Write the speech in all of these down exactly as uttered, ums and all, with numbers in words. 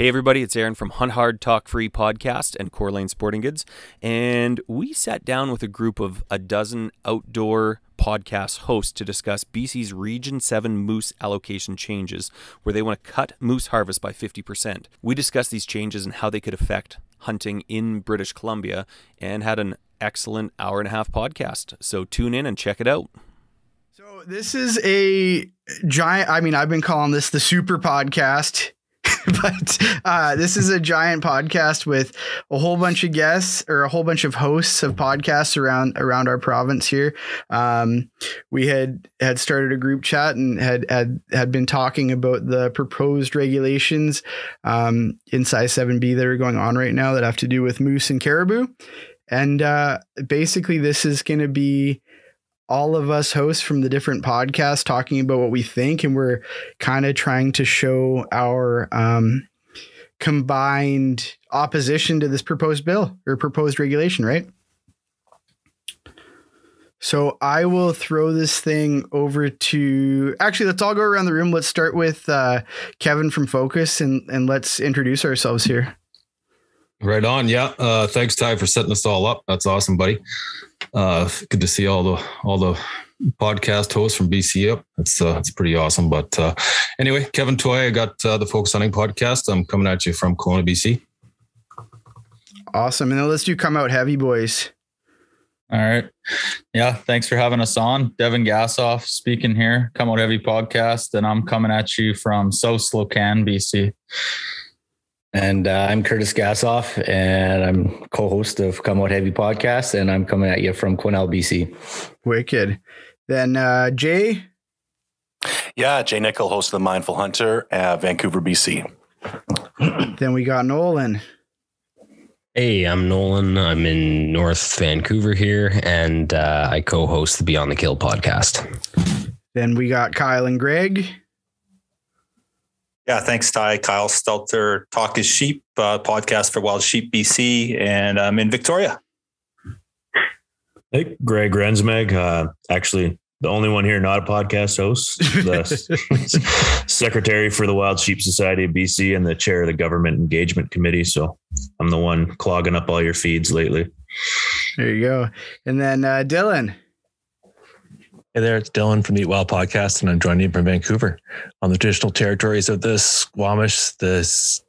Hey everybody, it's Aaron from Hunt Hard Talk Free podcast and Corlane Sporting Goods, and we sat down with a group of a dozen outdoor podcast hosts to discuss B C's Region seven moose allocation changes, where they want to cut moose harvest by fifty percent. We discussed these changes and how they could affect hunting in British Columbia, and had an excellent hour and a half podcast, so tune in and check it out. So this is a giant, I mean, I've been calling this the super podcast, but uh, this is a giant podcast with a whole bunch of guests or a whole bunch of hosts of podcasts around around our province here. Um, we had had started a group chat and had had had been talking about the proposed regulations um, in size seven B that are going on right now that have to do with moose and caribou. And uh, basically, this is going to be all of us hosts from the different podcasts talking about what we think, and we're kind of trying to show our um, combined opposition to this proposed bill or proposed regulation, right? So I will throw this thing over to, actually, let's all go around the room. Let's start with uh, Kevin from Focus, and, and let's introduce ourselves here. Right on. Yeah. Uh, thanks, Ty, for setting us all up. That's awesome, buddy. Uh, good to see all the all the podcast hosts from B C up. It's uh, it's pretty awesome. But uh, anyway, Kevin Toy, I got uh, the Focus Hunting podcast. I'm coming at you from Kelowna, B C. Awesome. And then let's do Come Out Heavy, boys. All right. Yeah. Thanks for having us on. Devin Gasoff speaking here. Come Out Heavy podcast, and I'm coming at you from South Slocan, B C. And uh, I'm Curtis Gasoff, and I'm co-host of Come Out Heavy podcast, and I'm coming at you from Quesnel, B C. Wicked. Then uh, Jay? Yeah, Jay Nichol, host of The Mindful Hunter, uh, Vancouver, B C. Then we got Nolan. Hey, I'm Nolan. I'm in North Vancouver here, and uh, I co-host the Beyond the Kill podcast. Then we got Kyle and Greg. Yeah, thanks, Ty. Kyle Stelter, Talk is Sheep, uh, podcast for Wild Sheep, B C, and I'm in Victoria. Hey, Greg Rensmeg, uh, actually the only one here not a podcast host, the secretary for the Wild Sheep Society of B C and the chair of the Government Engagement Committee. So I'm the one clogging up all your feeds lately. There you go. And then uh, Dylan. Hey there, it's Dylan from the Eat Wild podcast, and I'm joining you from Vancouver on the traditional territories of the Squamish, the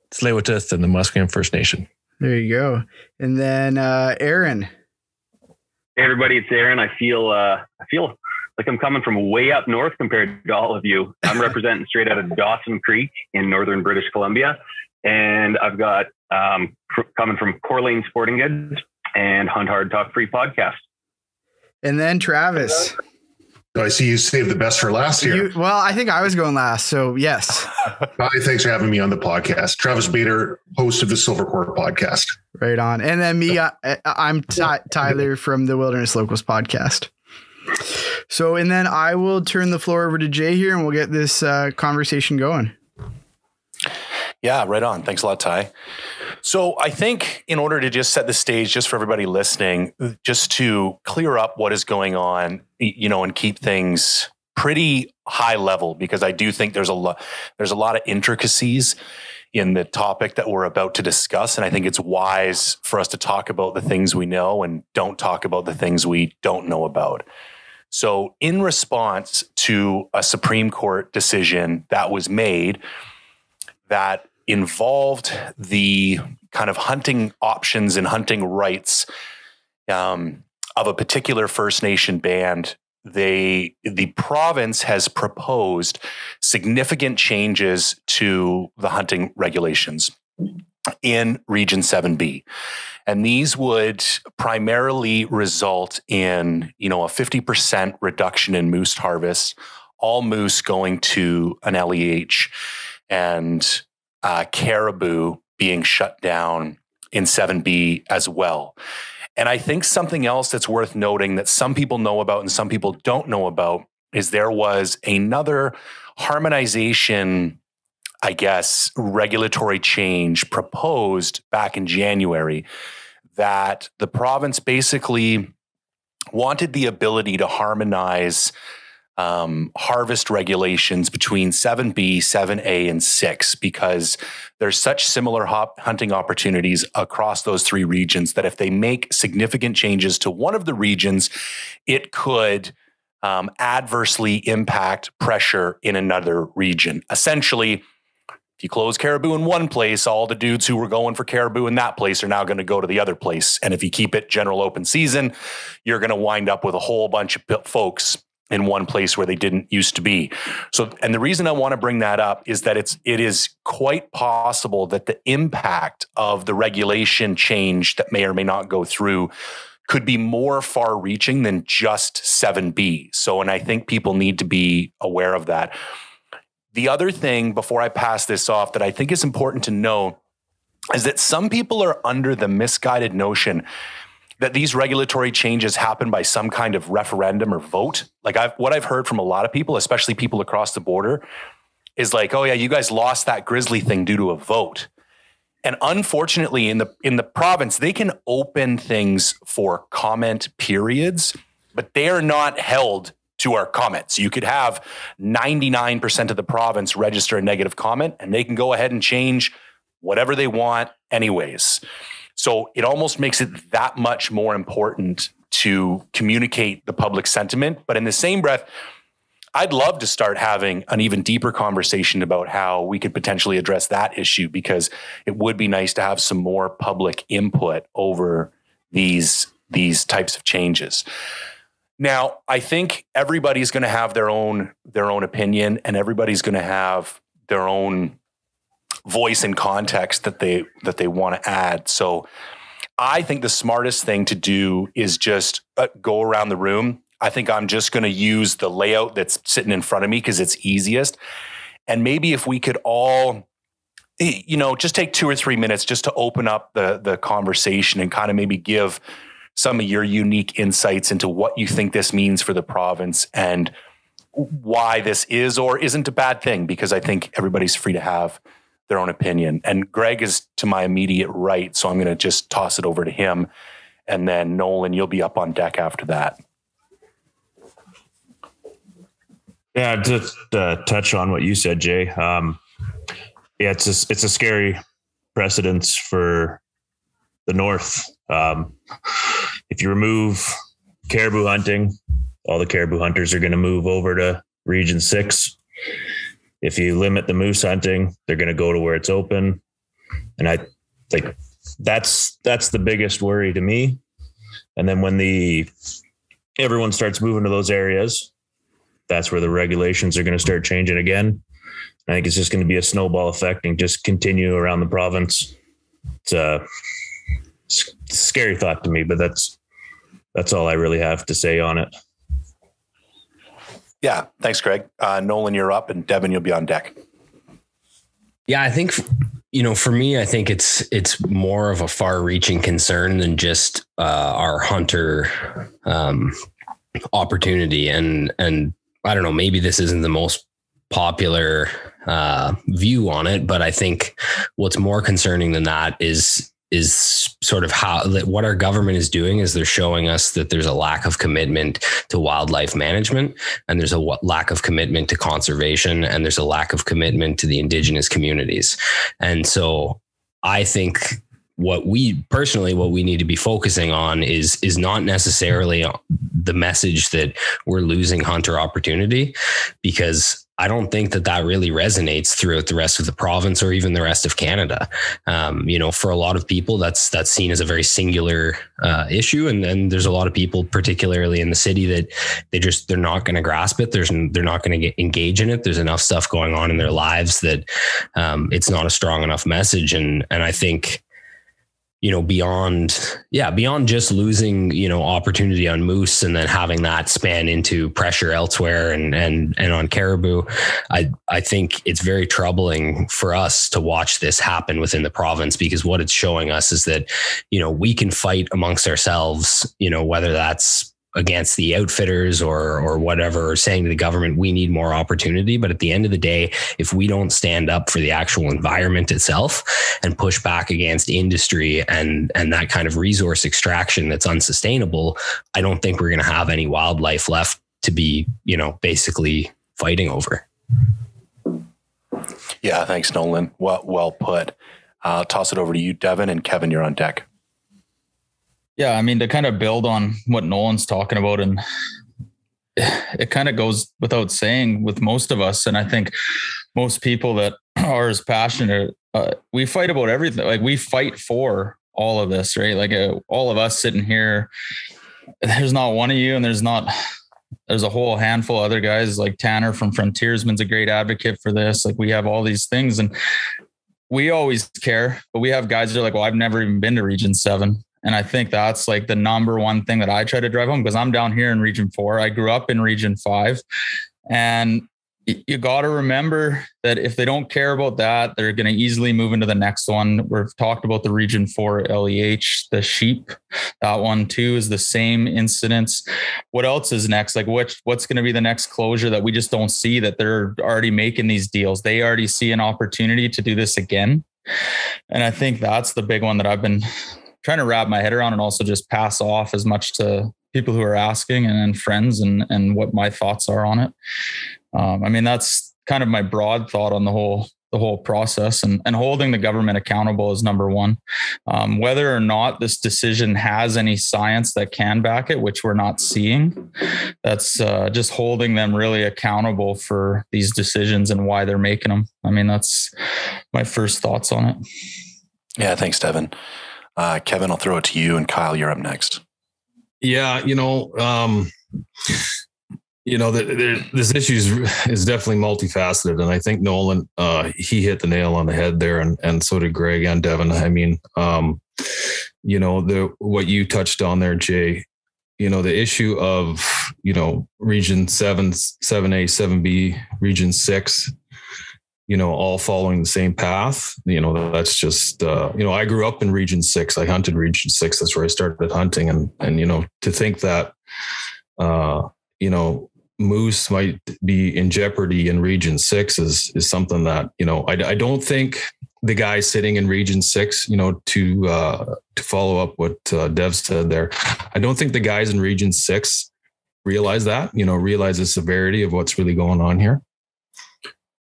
Tsleil-Waututh, and the Musqueam First Nation. There you go. And then uh, Aaron. Hey everybody, it's Aaron. I feel uh, I feel like I'm coming from way up north compared to all of you. I'm representing straight out of Dawson Creek in northern British Columbia, and I've got um, coming from Corlane Sporting Goods and Hunt Hard Talk Free podcast. And then Travis. Hello. I see you saved the best for last here. You, well, I think I was going last, so yes. Hi, thanks for having me on the podcast. Travis Bader, host of the Silvercore podcast. Right on. And then me, I, I'm Ty, Tyler from the Wilderness Locals podcast. So, and then I will turn the floor over to Jay here, and we'll get this uh, conversation going. Yeah, right on. Thanks a lot, Ty. So I think in order to just set the stage, just for everybody listening, just to clear up what is going on, you know, and keep things pretty high level, because I do think there's a lot, there's a lot of intricacies in the topic that we're about to discuss. And I think it's wise for us to talk about the things we know and don't talk about the things we don't know about. So in response to a Supreme Court decision that was made that involved the kind of hunting options and hunting rights um, of a particular First Nation band, they, the province has proposed significant changes to the hunting regulations in Region seven B. And these would primarily result in, you know, a fifty percent reduction in moose harvest, all moose going to an L E H, and Uh, caribou being shut down in seven B as well. And I think something else that's worth noting that some people know about and some people don't know about is there was another harmonization, I guess, regulatory change proposed back in January that the province basically wanted the ability to harmonize um, harvest regulations between seven B, seven A, and six, because there's such similar hop hunting opportunities across those three regions that if they make significant changes to one of the regions, it could um, adversely impact pressure in another region. Essentially, if you close caribou in one place, all the dudes who were going for caribou in that place are now going to go to the other place. And if you keep it general open season, you're going to wind up with a whole bunch of folks in one place where they didn't used to be. So, and the reason I want to bring that up is that it's, it is quite possible that the impact of the regulation change that may or may not go through could be more far reaching than just seven B. So, and I think people need to be aware of that. The other thing before I pass this off that I think is important to know is that some people are under the misguided notion that these regulatory changes happen by some kind of referendum or vote. Like I've, what I've heard from a lot of people, especially people across the border, is like, oh yeah, you guys lost that grizzly thing due to a vote. And unfortunately in the, in the province, they can open things for comment periods, but they are not held to our comments. You could have ninety-nine percent of the province register a negative comment and they can go ahead and change whatever they want anyways. So it almost makes it that much more important to communicate the public sentiment. But in the same breath, I'd love to start having an even deeper conversation about how we could potentially address that issue, because it would be nice to have some more public input over these, these types of changes. Now, I think everybody's going to have their own their own opinion, and everybody's going to have their own voice and context that they that they want to add. So I think the smartest thing to do is just uh, go around the room. I think I'm just going to use the layout that's sitting in front of me because it's easiest. And maybe if we could all, you know, just take two or three minutes just to open up the the conversation and kind of maybe give some of your unique insights into what you think this means for the province and why this is or isn't a bad thing, because I think everybody's free to have their own opinion. And Greg is to my immediate right, so I'm going to just toss it over to him. And then Nolan, you'll be up on deck after that. Yeah, just uh, touch on what you said, Jay. Um, yeah, it's a, it's a scary precedence for the North. Um, if you remove caribou hunting, all the caribou hunters are going to move over to region six. If you limit the moose hunting, they're going to go to where it's open. And I like that's, that's the biggest worry to me. And then when the, everyone starts moving to those areas, that's where the regulations are going to start changing again. I think it's just going to be a snowball effect and just continue around the province. It's uh scary thought to me, but that's that's all I really have to say on it. Yeah, thanks, Greg. Uh, Nolan, you're up, and Devin, you'll be on deck. Yeah, I think you know, for me, I think it's it's more of a far-reaching concern than just uh, our hunter um, opportunity, and and I don't know, maybe this isn't the most popular uh, view on it, but I think what's more concerning than that is. is sort of how what our government is doing is they're showing us that there's a lack of commitment to wildlife management, and there's a lack of commitment to conservation, and there's a lack of commitment to the indigenous communities. And so I think what we personally, what we need to be focusing on is, is not necessarily the message that we're losing hunter opportunity, because I don't think that that really resonates throughout the rest of the province or even the rest of Canada. Um, you know, for a lot of people, that's that's seen as a very singular uh, issue. And then there's a lot of people, particularly in the city, that they just they're not going to grasp it. There's they're not going to engage in it. There's enough stuff going on in their lives that um, it's not a strong enough message. And and I think, you know, beyond, yeah, beyond just losing, you know, opportunity on moose and then having that span into pressure elsewhere and, and, and on caribou, I, I think it's very troubling for us to watch this happen within the province, because what it's showing us is that, you know, we can fight amongst ourselves, you know, whether that's against the outfitters or, or whatever, saying to the government, we need more opportunity. But at the end of the day, if we don't stand up for the actual environment itself and push back against industry and, and that kind of resource extraction that's unsustainable, I don't think we're going to have any wildlife left to be, you know, basically fighting over. Yeah. Thanks, Nolan. Well, well put. I'll toss it over to you, Devin, and Kevin, you're on deck. Yeah. I mean, to kind of build on what Nolan's talking about, and it kind of goes without saying with most of us. And I think most people that are as passionate, uh, we fight about everything. Like, we fight for all of this, right? Like uh, all of us sitting here, there's not one of you, and there's not, there's a whole handful of other guys like Tanner from Frontiersman's a great advocate for this. Like, we have all these things, and we always care, but we have guys that are like, well, I've never even been to Region seven. And I think that's like the number one thing that I try to drive home, because I'm down here in Region four. I grew up in Region five, and you got to remember that if they don't care about that, they're going to easily move into the next one. We've talked about the Region four L E H, the sheep. That one too is the same incidents. What else is next? Like, what, what's going to be the next closure that we just don't see, that they're already making these deals? They already see an opportunity to do this again. And I think that's the big one that I've been trying to wrap my head around, and also just pass off as much to people who are asking, and, and friends, and, and what my thoughts are on it. Um, I mean, that's kind of my broad thought on the whole, the whole process, and, and holding the government accountable is number one. Um, whether or not this decision has any science that can back it, which we're not seeing, that's uh, just holding them really accountable for these decisions and why they're making them. I mean, that's my first thoughts on it. Yeah. Thanks, Devin. Uh, Kevin, I'll throw it to you, and Kyle, you're up next. Yeah. You know, um, You know, the, the, this issue is, is definitely multifaceted. And I think Nolan, uh, he hit the nail on the head there. And, and so did Greg and Devin. I mean, um, you know, the what you touched on there, Jay, you know, the issue of, you know, Region seven, seven A, seven B, Region six, you know, all following the same path. You know, that's just, uh, you know, I grew up in Region six. I hunted Region six. That's where I started hunting. And, and you know, to think that, uh, you know, moose might be in jeopardy in Region six is, is something that, you know, I, I don't think the guy sitting in Region six, you know, to, uh, to follow up what uh, Dev said there, I don't think the guys in Region six realize that, you know, realize the severity of what's really going on here.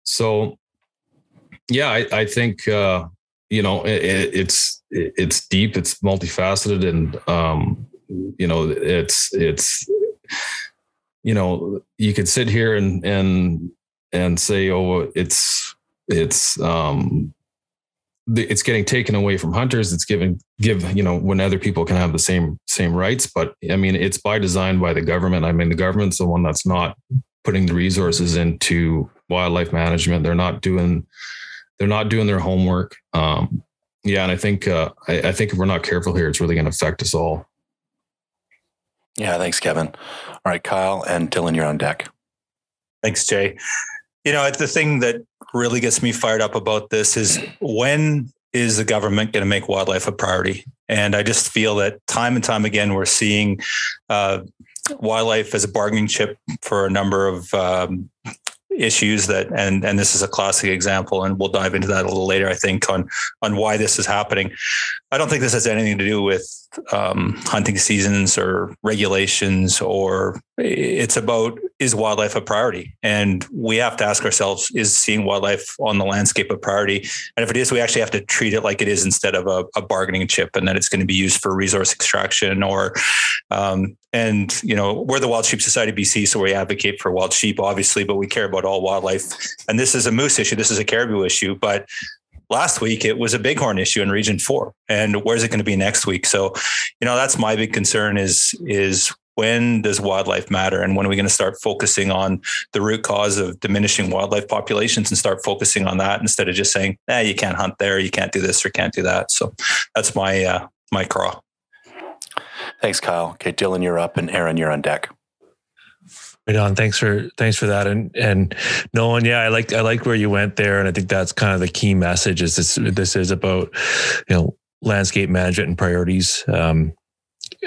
So yeah, I, I think, uh, you know, it, it's, it's deep, it's multifaceted, and, um, you know, it's, it's, you know, you could sit here and, and, and say, oh, it's, it's, um, it's getting taken away from hunters. It's given, give, you know, when other people can have the same, same rights. But I mean, it's by design by the government. I mean, the government's the one that's not putting the resources into wildlife management. They're not doing, they're not doing their homework. Um, yeah. And I think, uh, I, I think if we're not careful here, it's really going to affect us all. Yeah. Thanks, Kevin. All right, Kyle and Dylan, you're on deck. Thanks, Jay. You know, the thing that really gets me fired up about this is, when is the government going to make wildlife a priority? And I just feel that time and time again, we're seeing uh, wildlife as a bargaining chip for a number of um, issues that, and, and this is a classic example, and we'll dive into that a little later, I think, on, on why this is happening. I don't think this has anything to do with um, hunting seasons or regulations, or it's about, is wildlife a priority? And we have to ask ourselves, is seeing wildlife on the landscape a priority? And if it is, we actually have to treat it like it is, instead of a, a bargaining chip, and that it's going to be used for resource extraction or, um, and, you know, we're the Wild Sheep Society of B C, so we advocate for wild sheep, obviously, but we care about all wildlife. And this is a moose issue. This is a caribou issue. But last week, it was a bighorn issue in Region four. And where's it going to be next week? So, you know, that's my big concern is, is when does wildlife matter? And when are we going to start focusing on the root cause of diminishing wildlife populations and start focusing on that, instead of just saying, eh, you can't hunt there, you can't do this or can't do that. So that's my, uh, my craw. Thanks, Kyle. Okay, Dylan, you're up, and Aaron, you're on deck. Right on. Thanks for thanks for that. And and Nolan, yeah, I like I like where you went there, and I think that's kind of the key message. Is this this is about, you know, landscape management and priorities. Um,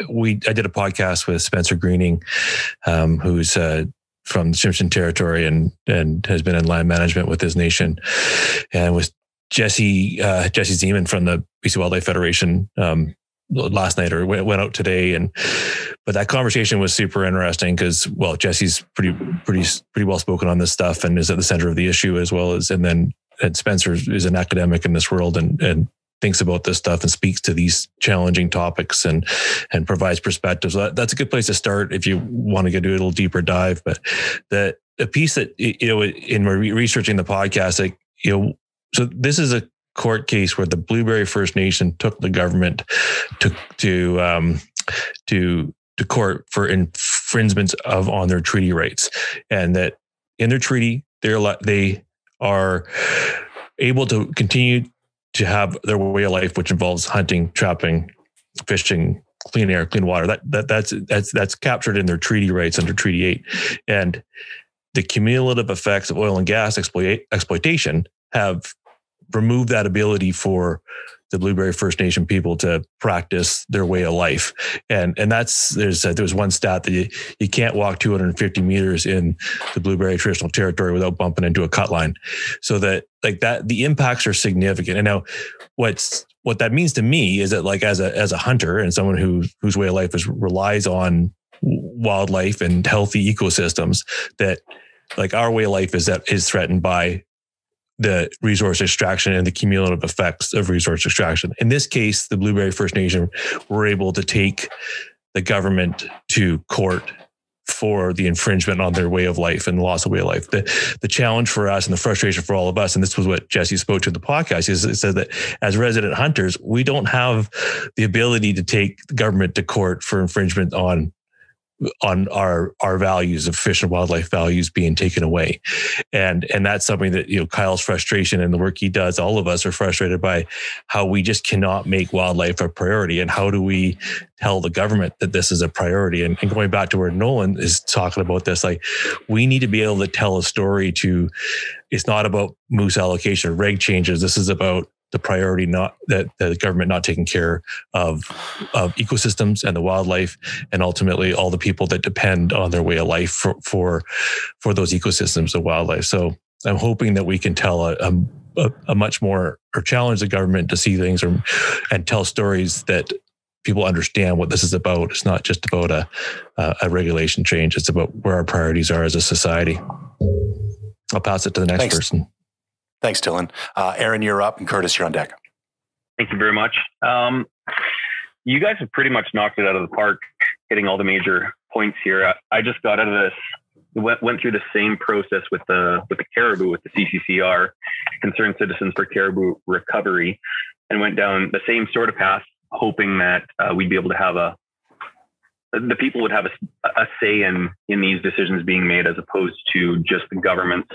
we I did a podcast with Spencer Greening, um, who's uh, from the Simpson Territory and and has been in land management with his nation, and with Jesse uh, Jesse Zeman from the B C Wildlife Federation. Um, last night or went out today. And, but that conversation was super interesting because, well, Jesse's pretty, pretty, pretty well spoken on this stuff and is at the center of the issue as well as, and then and Spencer is an academic in this world and, and thinks about this stuff and speaks to these challenging topics and, and provides perspectives. So that, that's a good place to start if you want to get to a little deeper dive, but the, the piece that, you know, in researching the podcast, like, you know, so this is a court case where the Blueberry First Nation took the government to to um, to to court for infringements of on their treaty rights, and that in their treaty they're they are able to continue to have their way of life, which involves hunting, trapping, fishing, clean air, clean water. That that that's that's that's captured in their treaty rights under Treaty eight, and the cumulative effects of oil and gas exploit, exploitation have remove that ability for the Blueberry First Nation people to practice their way of life. And and that's, there's a, there's one stat that you, you can't walk two hundred fifty meters in the Blueberry traditional territory without bumping into a cut line. So that like that, the impacts are significant. And now what's, what that means to me is that like as a, as a hunter and someone who, whose way of life is relies on wildlife and healthy ecosystems, that like our way of life is that is threatened by the resource extraction and the cumulative effects of resource extraction. In this case, the Blueberry First Nation were able to take the government to court for the infringement on their way of life and loss of way of life. The, the challenge for us and the frustration for all of us, and this was what Jesse spoke to in the podcast, is it said that as resident hunters, we don't have the ability to take the government to court for infringement on on our, our values of fish and wildlife values being taken away. And, and that's something that, you know, Kyle's frustration and the work he does, all of us are frustrated by how we just cannot make wildlife a priority. And how do we tell the government that this is a priority? And, and going back to where Nolan is talking about this, like we need to be able to tell a story to, it's not about moose allocation or reg changes. This is about the priority not that the government not taking care of, of ecosystems and the wildlife and ultimately all the people that depend on their way of life for, for, for those ecosystems of wildlife. So I'm hoping that we can tell a, a, a much more or challenge the government to see things or, and tell stories that people understand what this is about. It's not just about a, a regulation change. It's about where our priorities are as a society. I'll pass it to the next Thanks. person. Thanks, Dylan. Uh, Aaron, you're up, and Curtis, you're on deck. Thank you very much. Um, you guys have pretty much knocked it out of the park, hitting all the major points here. I, I just got out of this, went, went through the same process with the with the caribou, with the C C C R, Concerned Citizens for Caribou Recovery, and went down the same sort of path, hoping that uh, we'd be able to have a, the people would have a, a say in, in these decisions being made as opposed to just the governments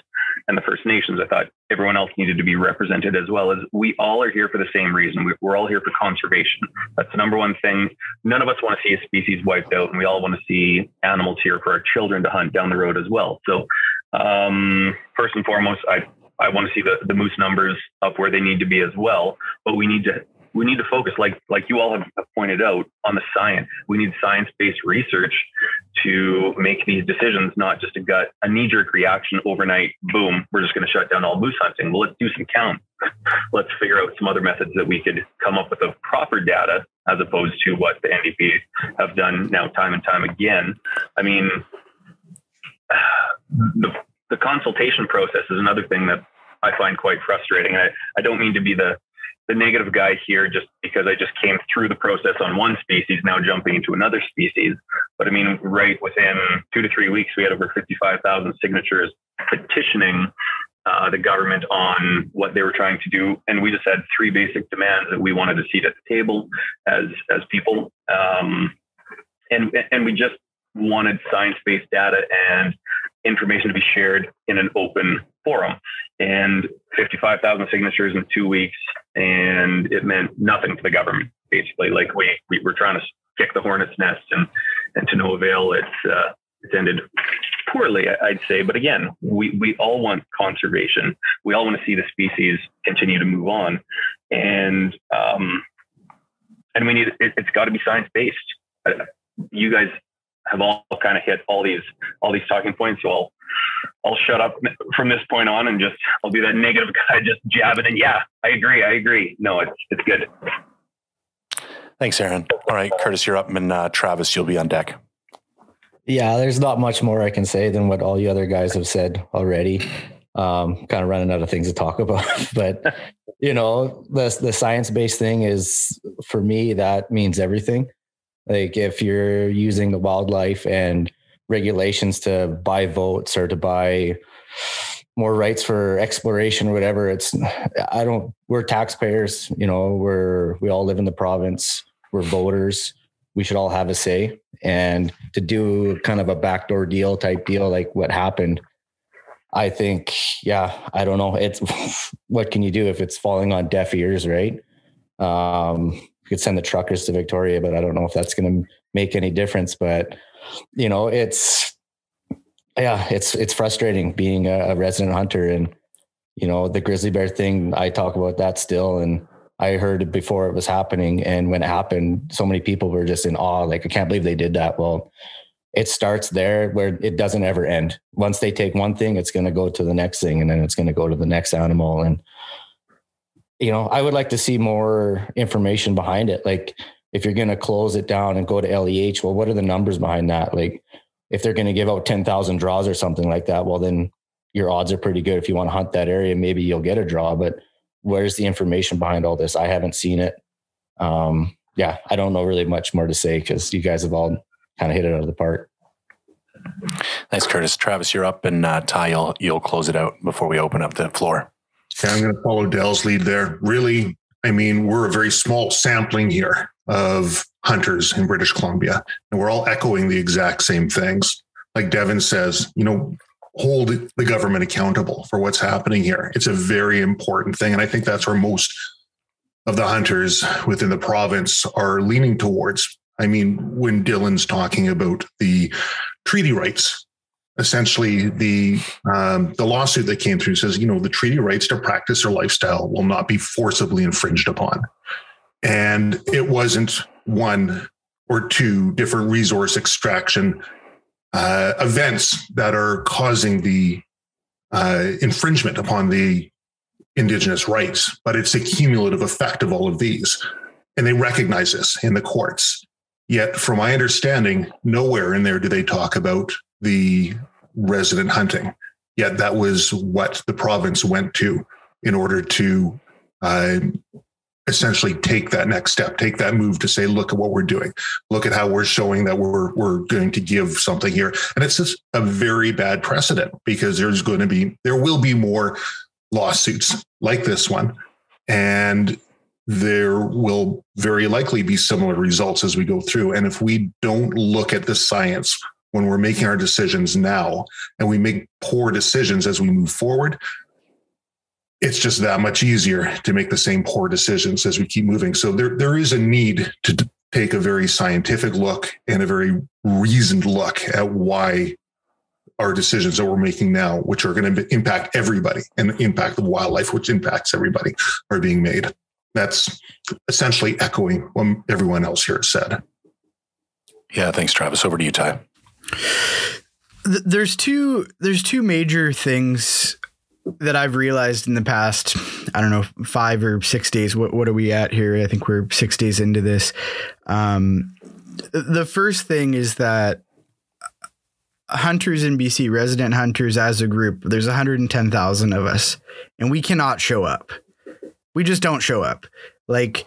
and the First Nations. I thought everyone else needed to be represented as well, as we all are here for the same reason. We're all here for conservation. That's the number one thing. None of us want to see a species wiped out, and we all want to see animals here for our children to hunt down the road as well. So um, first and foremost, I, I want to see the, the moose numbers up where they need to be as well, but we need to We need to focus, like like you all have pointed out, on the science. We need science-based research to make these decisions, not just a gut, a knee-jerk reaction overnight. Boom, we're just going to shut down all moose hunting. Well, let's do some counts. Let's figure out some other methods that we could come up with of proper data, as opposed to what the N D P have done now time and time again. I mean, the, the consultation process is another thing that I find quite frustrating. I, I don't mean to be the the negative guy here, just because I just came through the process on one species, now jumping into another species. But I mean, right within two to three weeks, we had over fifty-five thousand signatures petitioning uh, the government on what they were trying to do. And we just had three basic demands that we wanted to seat at the table as, as people. Um, and, and we just wanted science-based data and information to be shared in an open forum, and fifty-five thousand signatures in two weeks. And it meant nothing to the government, basically. Like we, we were trying to kick the hornet's nest, and, and to no avail. It's, uh, it's ended poorly, I'd say. But again, we, we all want conservation. We all want to see the species continue to move on. And, um, and we need, it, it's got to be science-based. You guys have all kind of hit all these, all these talking points. So I'll, I'll shut up from this point on, and just, I'll be that negative guy, just jabbing. And yeah, I agree. I agree. No, it's, it's good. Thanks, Aaron. All right, Curtis, you're up, and uh, Travis, you'll be on deck. Yeah, there's not much more I can say than what all you other guys have said already. Um, kind of running out of things to talk about, but you know, the the science-based thing is, for me, that means everything. Like, if you're using the wildlife and regulations to buy votes or to buy more rights for exploration or whatever, it's, I don't, we're taxpayers, you know, we're, we all live in the province, we're voters, we should all have a say. And to do kind of a backdoor deal type deal, like what happened, I think, yeah, I don't know. It's, what can you do if it's falling on deaf ears, right? Um, you could send the truckers to Victoria, but I don't know if that's going to make any difference. But, you know, it's, yeah, it's, it's frustrating being a, a resident hunter. And, you know, the grizzly bear thing, I talk about that still. And I heard it before it was happening. And when it happened, so many people were just in awe. Like, I can't believe they did that. Well, it starts there where it doesn't ever end. Once they take one thing, it's going to go to the next thing. And then it's going to go to the next animal. And, you know, I would like to see more information behind it. Like, if you're going to close it down and go to L E H, well, what are the numbers behind that? Like, if they're going to give out ten thousand draws or something like that, well, then your odds are pretty good. If you want to hunt that area, maybe you'll get a draw, but where's the information behind all this? I haven't seen it. Um, yeah, I don't know really much more to say, because you guys have all kind of hit it out of the park. Thanks, Curtis. Travis, you're up, and uh, Ty, you'll, you'll close it out before we open up the floor. Yeah, I'm going to follow Dell's lead there. Really, I mean, we're a very small sampling here of hunters in British Columbia, and we're all echoing the exact same things. Like Devin says, you know, hold the government accountable for what's happening here. It's a very important thing. And I think that's where most of the hunters within the province are leaning towards. I mean, when Dylan's talking about the treaty rights, essentially the um, the lawsuit that came through says, you know, the treaty rights to practice their lifestyle will not be forcibly infringed upon. And it wasn't one or two different resource extraction uh, events that are causing the uh, infringement upon the Indigenous rights, but it's a cumulative effect of all of these. And they recognize this in the courts. Yet, from my understanding, nowhere in there do they talk about the resident hunting. Yet that was what the province went to in order to uh, essentially take that next step, take that move to say, look at what we're doing. Look at how we're showing that we're we're going to give something here. And it's just a very bad precedent, because there's going to be, there will be more lawsuits like this one. And there will very likely be similar results as we go through. And if we don't look at the science when we're making our decisions now, and we make poor decisions as we move forward, it's just that much easier to make the same poor decisions as we keep moving. So there, there is a need to take a very scientific look and a very reasoned look at why our decisions that we're making now, which are going to impact everybody, and impact the wildlife, which impacts everybody, are being made. That's essentially echoing what everyone else here said. Yeah. Thanks, Travis. Over to you, Ty. There's two, there's two major things that I've realized in the past, I don't know, five or six days. What, what are we at here? I think we're six days into this. Um, the first thing is that hunters in B C, resident hunters as a group, there's one hundred ten thousand of us, and we cannot show up. We just don't show up. Like,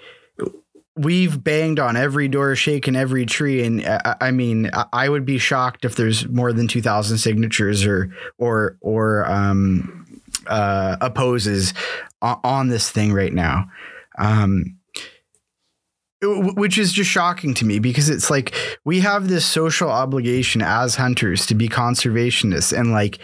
we've banged on every door, shaken every tree. And I, I mean, I would be shocked if there's more than two thousand signatures or or or um, uh, opposes on this thing right now, um, which is just shocking to me, because it's like we have this social obligation as hunters to be conservationists. And like,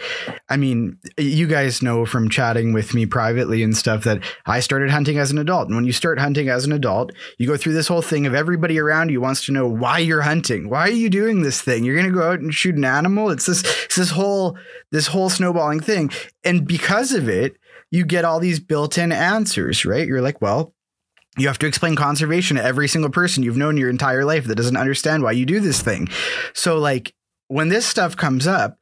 I mean, you guys know from chatting with me privately and stuff that I started hunting as an adult. And when you start hunting as an adult, you go through this whole thing of everybody around you wants to know why you're hunting. Why are you doing this thing? You're going to go out and shoot an animal. It's this, it's this whole, this whole snowballing thing. And because of it, you get all these built-in answers, right? You're like, well, you have to explain conservation to every single person you've known your entire life that doesn't understand why you do this thing. So like, when this stuff comes up,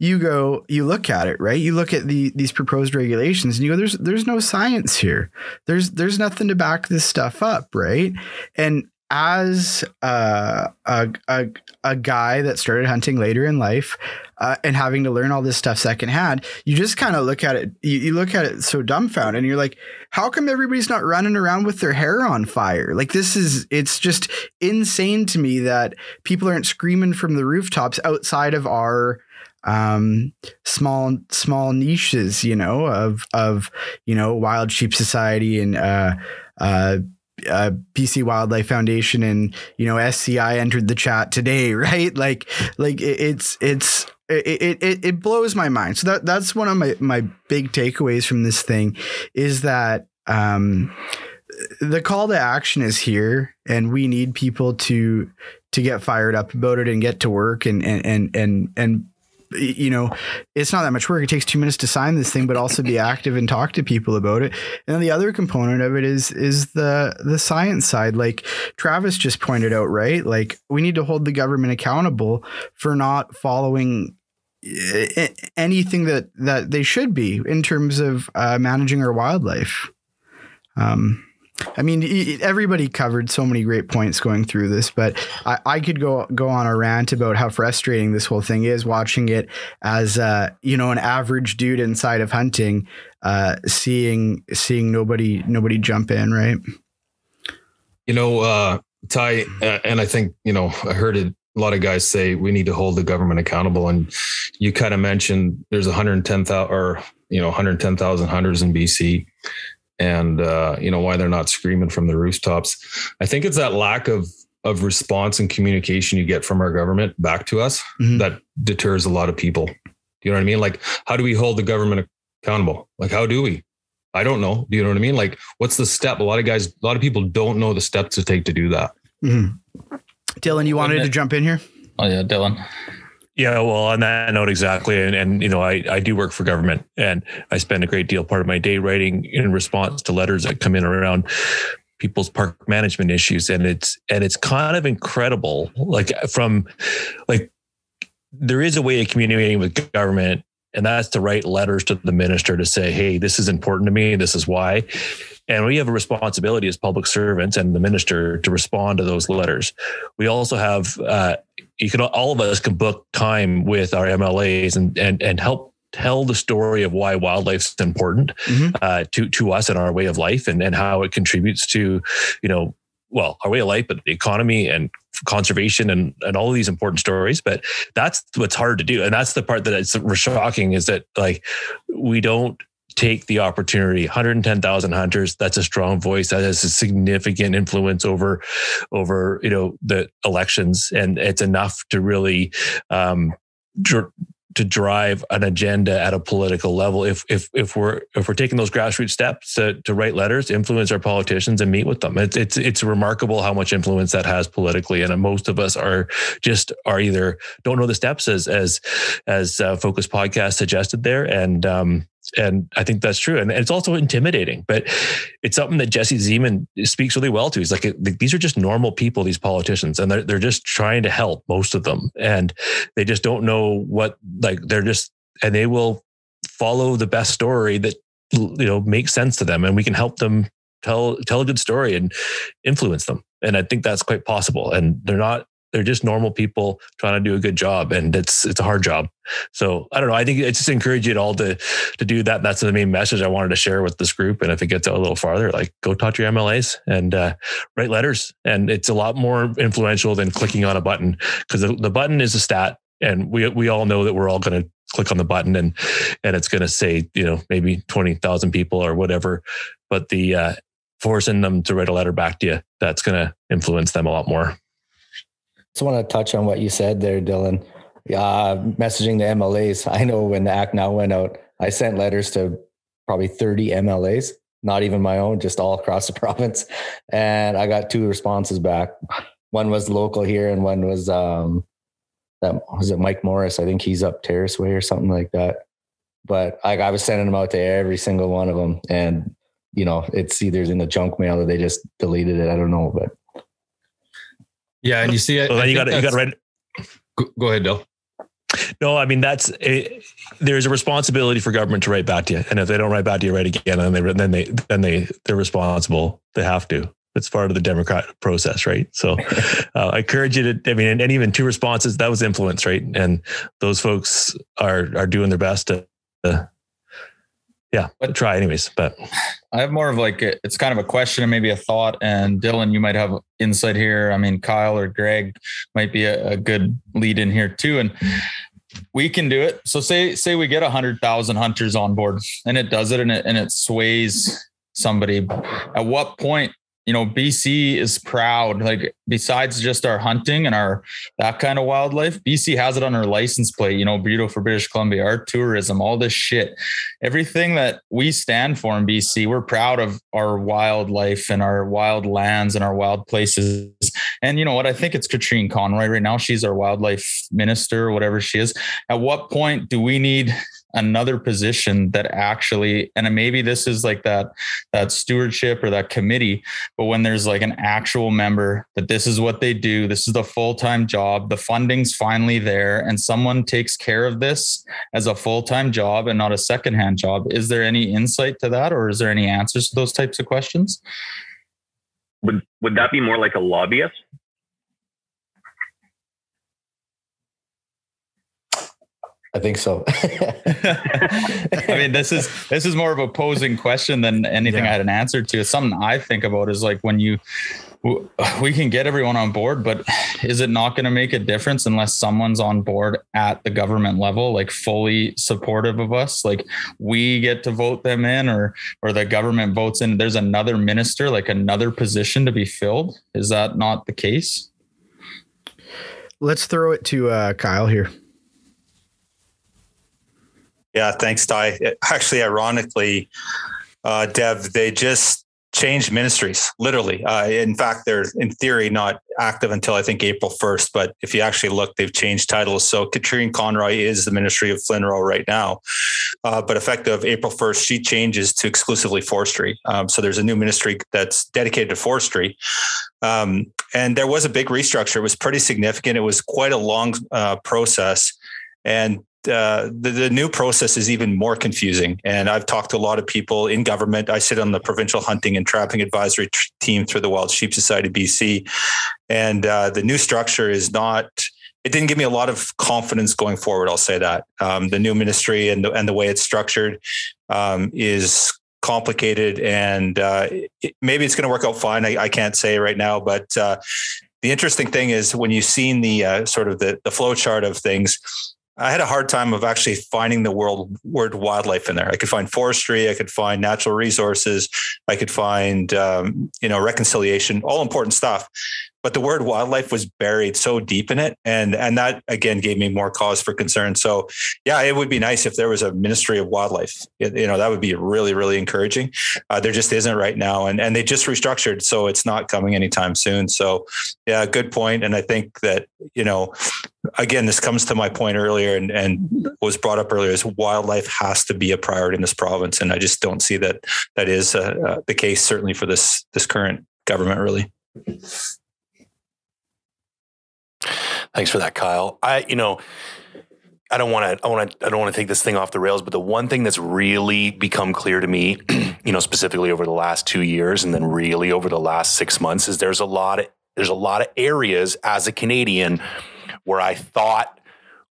you go, you look at it, right? You look at the, these proposed regulations and you go, there's, there's no science here. There's, there's nothing to back this stuff up. Right. And as uh, a, a, a guy that started hunting later in life uh, and having to learn all this stuff secondhand, you just kind of look at it. You, you look at it so dumbfounded and you're like, how come everybody's not running around with their hair on fire? Like, this is, it's just insane to me that people aren't screaming from the rooftops outside of our um, small, small niches, you know, of, of, you know, Wild Sheep Society and, uh, uh, Uh, B C Wildlife Foundation, and you know, S C I entered the chat today, right? Like, like it, it's it's it, it it blows my mind. So that that's one of my my big takeaways from this thing, is that um, the call to action is here, and we need people to to get fired up about it and get to work and and and and and. You know, it's not that much work. It takes two minutes to sign this thing, but also be active and talk to people about it. And then the other component of it is is the the science side, like Travis just pointed out, right? Like, we need to hold the government accountable for not following anything that that they should be in terms of uh, managing our wildlife. Um, I mean, everybody covered so many great points going through this, but I, I could go go on a rant about how frustrating this whole thing is, watching it as, uh, you know, an average dude inside of hunting, uh, seeing seeing nobody nobody jump in. Right. You know, uh, Ty, and I think, you know, I heard it. A lot of guys say we need to hold the government accountable. And you kind of mentioned there's one hundred ten thousand or, you know, one hundred ten thousand hunters in B C. And, uh, you know, why they're not screaming from the rooftops. I think it's that lack of of response and communication you get from our government back to us mm-hmm. that deters a lot of people. Do you know what I mean? Like, how do we hold the government accountable? Like, how do we? I don't know. Do you know what I mean? Like, what's the step? A lot of guys, a lot of people don't know the steps to take to do that. Mm-hmm. Dylan, you wanted to jump in here? Oh, yeah, Dylan. Yeah, well, on that note, exactly. And, and you know, I, I do work for government, and I spend a great deal part of my day writing in response to letters that come in around people's park management issues. And it's and it's kind of incredible, like from like there is a way of communicating with government, and that's to write letters to the minister to say, hey, this is important to me. This is why. And we have a responsibility as public servants and the minister to respond to those letters. We also have, uh, you can, all of us can book time with our M L As and, and, and help tell the story of why wildlife's important, mm-hmm. uh, to, to us and our way of life, and, and how it contributes to, you know, well, our way of life, but the economy and conservation and, and all of these important stories. But that's what's hard to do. And that's the part that it's shocking, is that like, we don't take the opportunity. one hundred ten thousand hunters. That's a strong voice. That has a significant influence over, over, you know, the elections. And it's enough to really, um, dr- to drive an agenda at a political level. If, if, if we're, if we're taking those grassroots steps to, to write letters, influence our politicians and meet with them, it's, it's, it's remarkable how much influence that has politically. And most of us are just, are either don't know the steps, as, as, as uh, Focus Podcast suggested there. And, um, And I think that's true. And it's also intimidating, but it's something that Jesse Zeman speaks really well to. He's like, these are just normal people, these politicians, and they're, they're just trying to help, most of them. And they just don't know what, like, they're just, and they will follow the best story that, you know, makes sense to them. And we can help them tell, tell a good story and influence them. And I think that's quite possible. And they're not, they're just normal people trying to do a good job, and it's it's a hard job. So I don't know. I think I just encourage you all to to do that. And that's the main message I wanted to share with this group. And if it gets out a little farther, like, go talk to your M L As and uh, write letters. And it's a lot more influential than clicking on a button, because the, the button is a stat, and we we all know that we're all going to click on the button, and and it's going to say, you know, maybe twenty thousand people or whatever. But the uh, forcing them to write a letter back to you, that's going to influence them a lot more. Just want to touch on what you said there, Dylan. Uh, messaging the M L As. I know when the Act Now went out, I sent letters to probably thirty M L As, not even my own, just all across the province. And I got two responses back. One was local here, and one was, um, that was it Mike Morris? I think he's up Terrace Way or something like that. But I, I was sending them out to every single one of them. And, you know, it's either in the junk mail or they just deleted it. I don't know, but. Yeah, and you see it. Well, you got you got right. Go ahead, Bill. No, I mean, that's it, there's a responsibility for government to write back to you, and if they don't write back to you, write again, and they then they then they they're responsible. They have to. It's part of the democratic process, right? So uh, I encourage you to, I mean, and, and even two responses, that was influence, right? And those folks are are doing their best to, uh, yeah, but try anyways. But I have more of like, a, it's kind of a question and maybe a thought. And Dylan, you might have insight here. I mean, Kyle or Greg might be a, a good lead in here too. And we can do it. So say, say we get a hundred thousand hunters on board, and it does it, and it, and it sways somebody. At what point, you know, B C is proud, like besides just our hunting and our, that kind of wildlife, B C has it on our license plate, you know, beautiful British Columbia, our tourism, all this shit, everything that we stand for in B C, we're proud of our wildlife and our wild lands and our wild places. And you know what, I think it's Katrine Conroy right now. She's our wildlife minister, whatever she is. At what point do we need another position that actually, and maybe this is like that, that stewardship or that committee, but when there's like an actual member that this is what they do, this is the full-time job, the funding's finally there, and someone takes care of this as a full-time job and not a secondhand job. Is there any insight to that? Or is there any answers to those types of questions? Would, would that be more like a lobbyist? I think so. I mean, this is, this is more of a posing question than anything yeah. I had an answer to. It's something I think about is like, when you, we can get everyone on board, but is it not going to make a difference unless someone's on board at the government level, like fully supportive of us? Like we get to vote them in, or, or the government votes in, there's another minister, like another position to be filled. Is that not the case? Let's throw it to uh, Kyle here. Yeah, thanks, Ty. Actually, ironically, uh, Dev, they just changed ministries, literally. Uh, in fact, they're in theory not active until I think April first. But if you actually look, they've changed titles. So Katrine Conroy is the Ministry of Flin Row right now. Uh, but effective April first, she changes to exclusively forestry. Um, so there's a new ministry that's dedicated to forestry. Um, and there was a big restructure. It was pretty significant. It was quite a long uh, process. And Uh, the, the new process is even more confusing. And I've talked to a lot of people in government. I sit on the provincial hunting and trapping advisory t- team through the Wild Sheep Society of B C. And uh, the new structure is not, it didn't give me a lot of confidence going forward. I'll say that um, the new ministry and the, and the way it's structured um, is complicated. And uh, it, maybe it's going to work out fine. I, I can't say right now, but uh, the interesting thing is when you've seen the uh, sort of the, the flow chart of things, I had a hard time of actually finding the world word wildlife in there. I could find forestry. I could find natural resources. I could find, um, you know, reconciliation, all important stuff. But the word wildlife was buried so deep in it. And, and that again, gave me more cause for concern. So yeah, it would be nice if there was a ministry of wildlife, it, you know, that would be really, really encouraging. Uh, there just isn't right now. And, and they just restructured. So it's not coming anytime soon. So yeah, good point. And I think that, you know, again, this comes to my point earlier and, and was brought up earlier is wildlife has to be a priority in this province. And I just don't see that that is uh, uh, the case, certainly for this, this current government, really. Thanks for that, Kyle. I, you know, I don't want to, I want to, I don't want to take this thing off the rails, but the one thing that's really become clear to me, you know, specifically over the last two years and then really over the last six months is there's a lot of, there's a lot of areas as a Canadian where I thought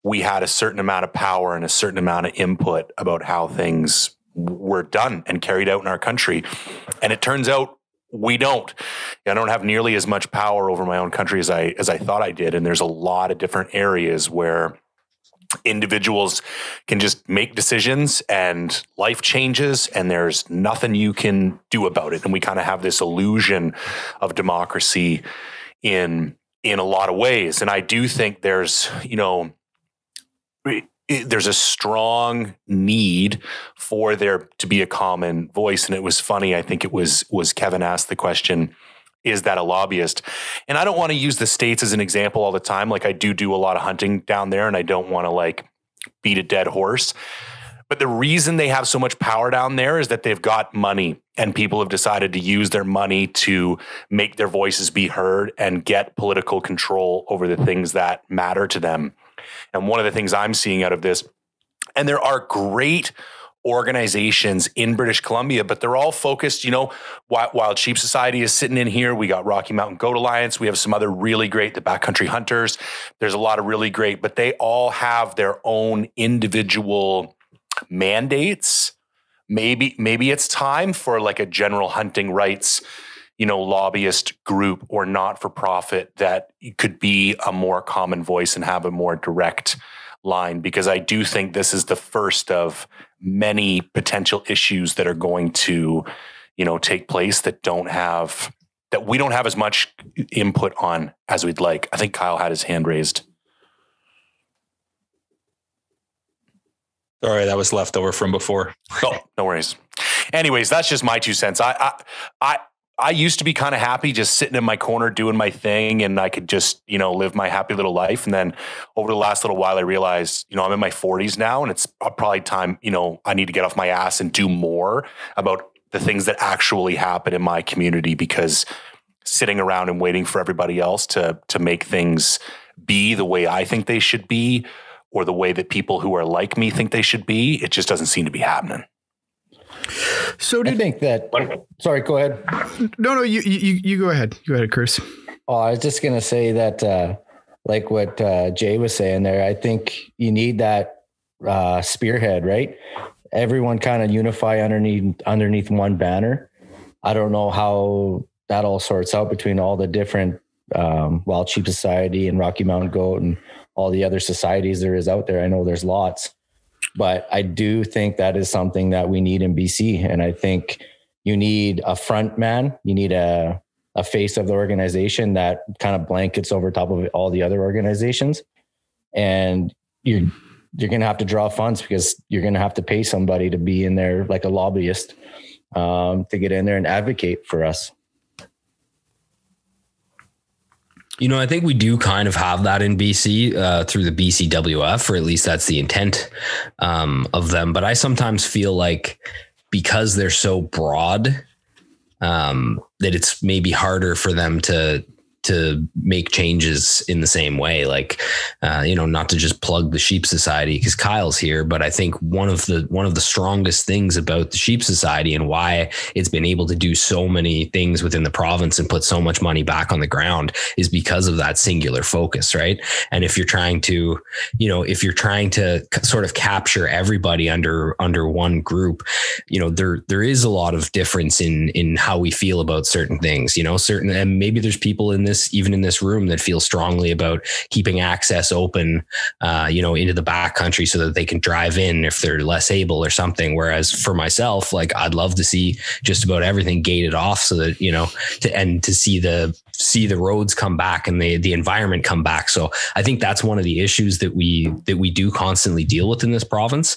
we had a certain amount of power and a certain amount of input about how things were done and carried out in our country. And it turns out we don't. I don't have nearly as much power over my own country as I, as I thought I did. And there's a lot of different areas where individuals can just make decisions and life changes and there's nothing you can do about it. And we kind of have this illusion of democracy in in a lot of ways. And I do think there's, you know, there's a strong need for there to be a common voice. And it was funny. I think it was, was Kevin asked the question, is that a lobbyist? And I don't want to use the States as an example all the time. Like I do do a lot of hunting down there and I don't want to like beat a dead horse. But the reason they have so much power down there is that they've got money and people have decided to use their money to make their voices be heard and get political control over the things that matter to them. And one of the things I'm seeing out of this, and there are great organizations in British Columbia, but they're all focused, you know, Wild Sheep Society is sitting in here. We got Rocky Mountain Goat Alliance. We have some other really great, the Backcountry Hunters. There's a lot of really great, but they all have their own individual mandates. Maybe, maybe it's time for like a general hunting rights, you know, lobbyist group or not-for-profit that could be a more common voice and have a more direct line, because I do think this is the first of many potential issues that are going to, you know, take place that don't have, that we don't have as much input on as we'd like. I think Kyle had his hand raised. Sorry, that was left over from before. Oh, no worries. Anyways, that's just my two cents. I, I, I, I used to be kind of happy just sitting in my corner doing my thing, and I could just, you know, live my happy little life. And then over the last little while, I realized, you know, I'm in my forties now, and it's probably time, you know, I need to get off my ass and do more about the things that actually happen in my community, because sitting around and waiting for everybody else to, to make things be the way I think they should be, or the way that people who are like me think they should be, it just doesn't seem to be happening. So do I think that, sorry, go ahead. No, no, you, you, you go ahead. You go ahead, Chris. Oh, I was just going to say that, uh, like what, uh, Jay was saying there, I think you need that, uh, spearhead, right? Everyone kind of unify underneath, underneath one banner. I don't know how that all sorts out between all the different, um, Wild Sheep Society and Rocky Mountain Goat and all the other societies there is out there. I know there's lots. But I do think that is something that we need in B C. And I think you need a front man. You need a, a face of the organization that kind of blankets over top of all the other organizations. And you're, you're going to have to draw funds, because you're going to have to pay somebody to be in there, like a lobbyist, um, to get in there and advocate for us. You know, I think we do kind of have that in B C uh, through the B C W F, or at least that's the intent um, of them. But I sometimes feel like because they're so broad, um, that it's maybe harder for them to to make changes in the same way. Like, uh, you know, not to just plug the Sheep Society because Kyle's here, but I think one of the, one of the strongest things about the Sheep Society and why it's been able to do so many things within the province and put so much money back on the ground is because of that singular focus. Right. And if you're trying to, you know, if you're trying to sort of capture everybody under, under one group, you know, there, there is a lot of difference in, in how we feel about certain things, you know, certain, and maybe there's people in this, even in this room, that feel strongly about keeping access open, uh, you know, into the backcountry so that they can drive in if they're less able or something. Whereas for myself, like, I'd love to see just about everything gated off so that, you know, to, and to see the, see the roads come back and the, the environment come back. So I think that's one of the issues that we, that we do constantly deal with in this province.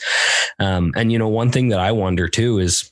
Um, and, you know, one thing that I wonder too is,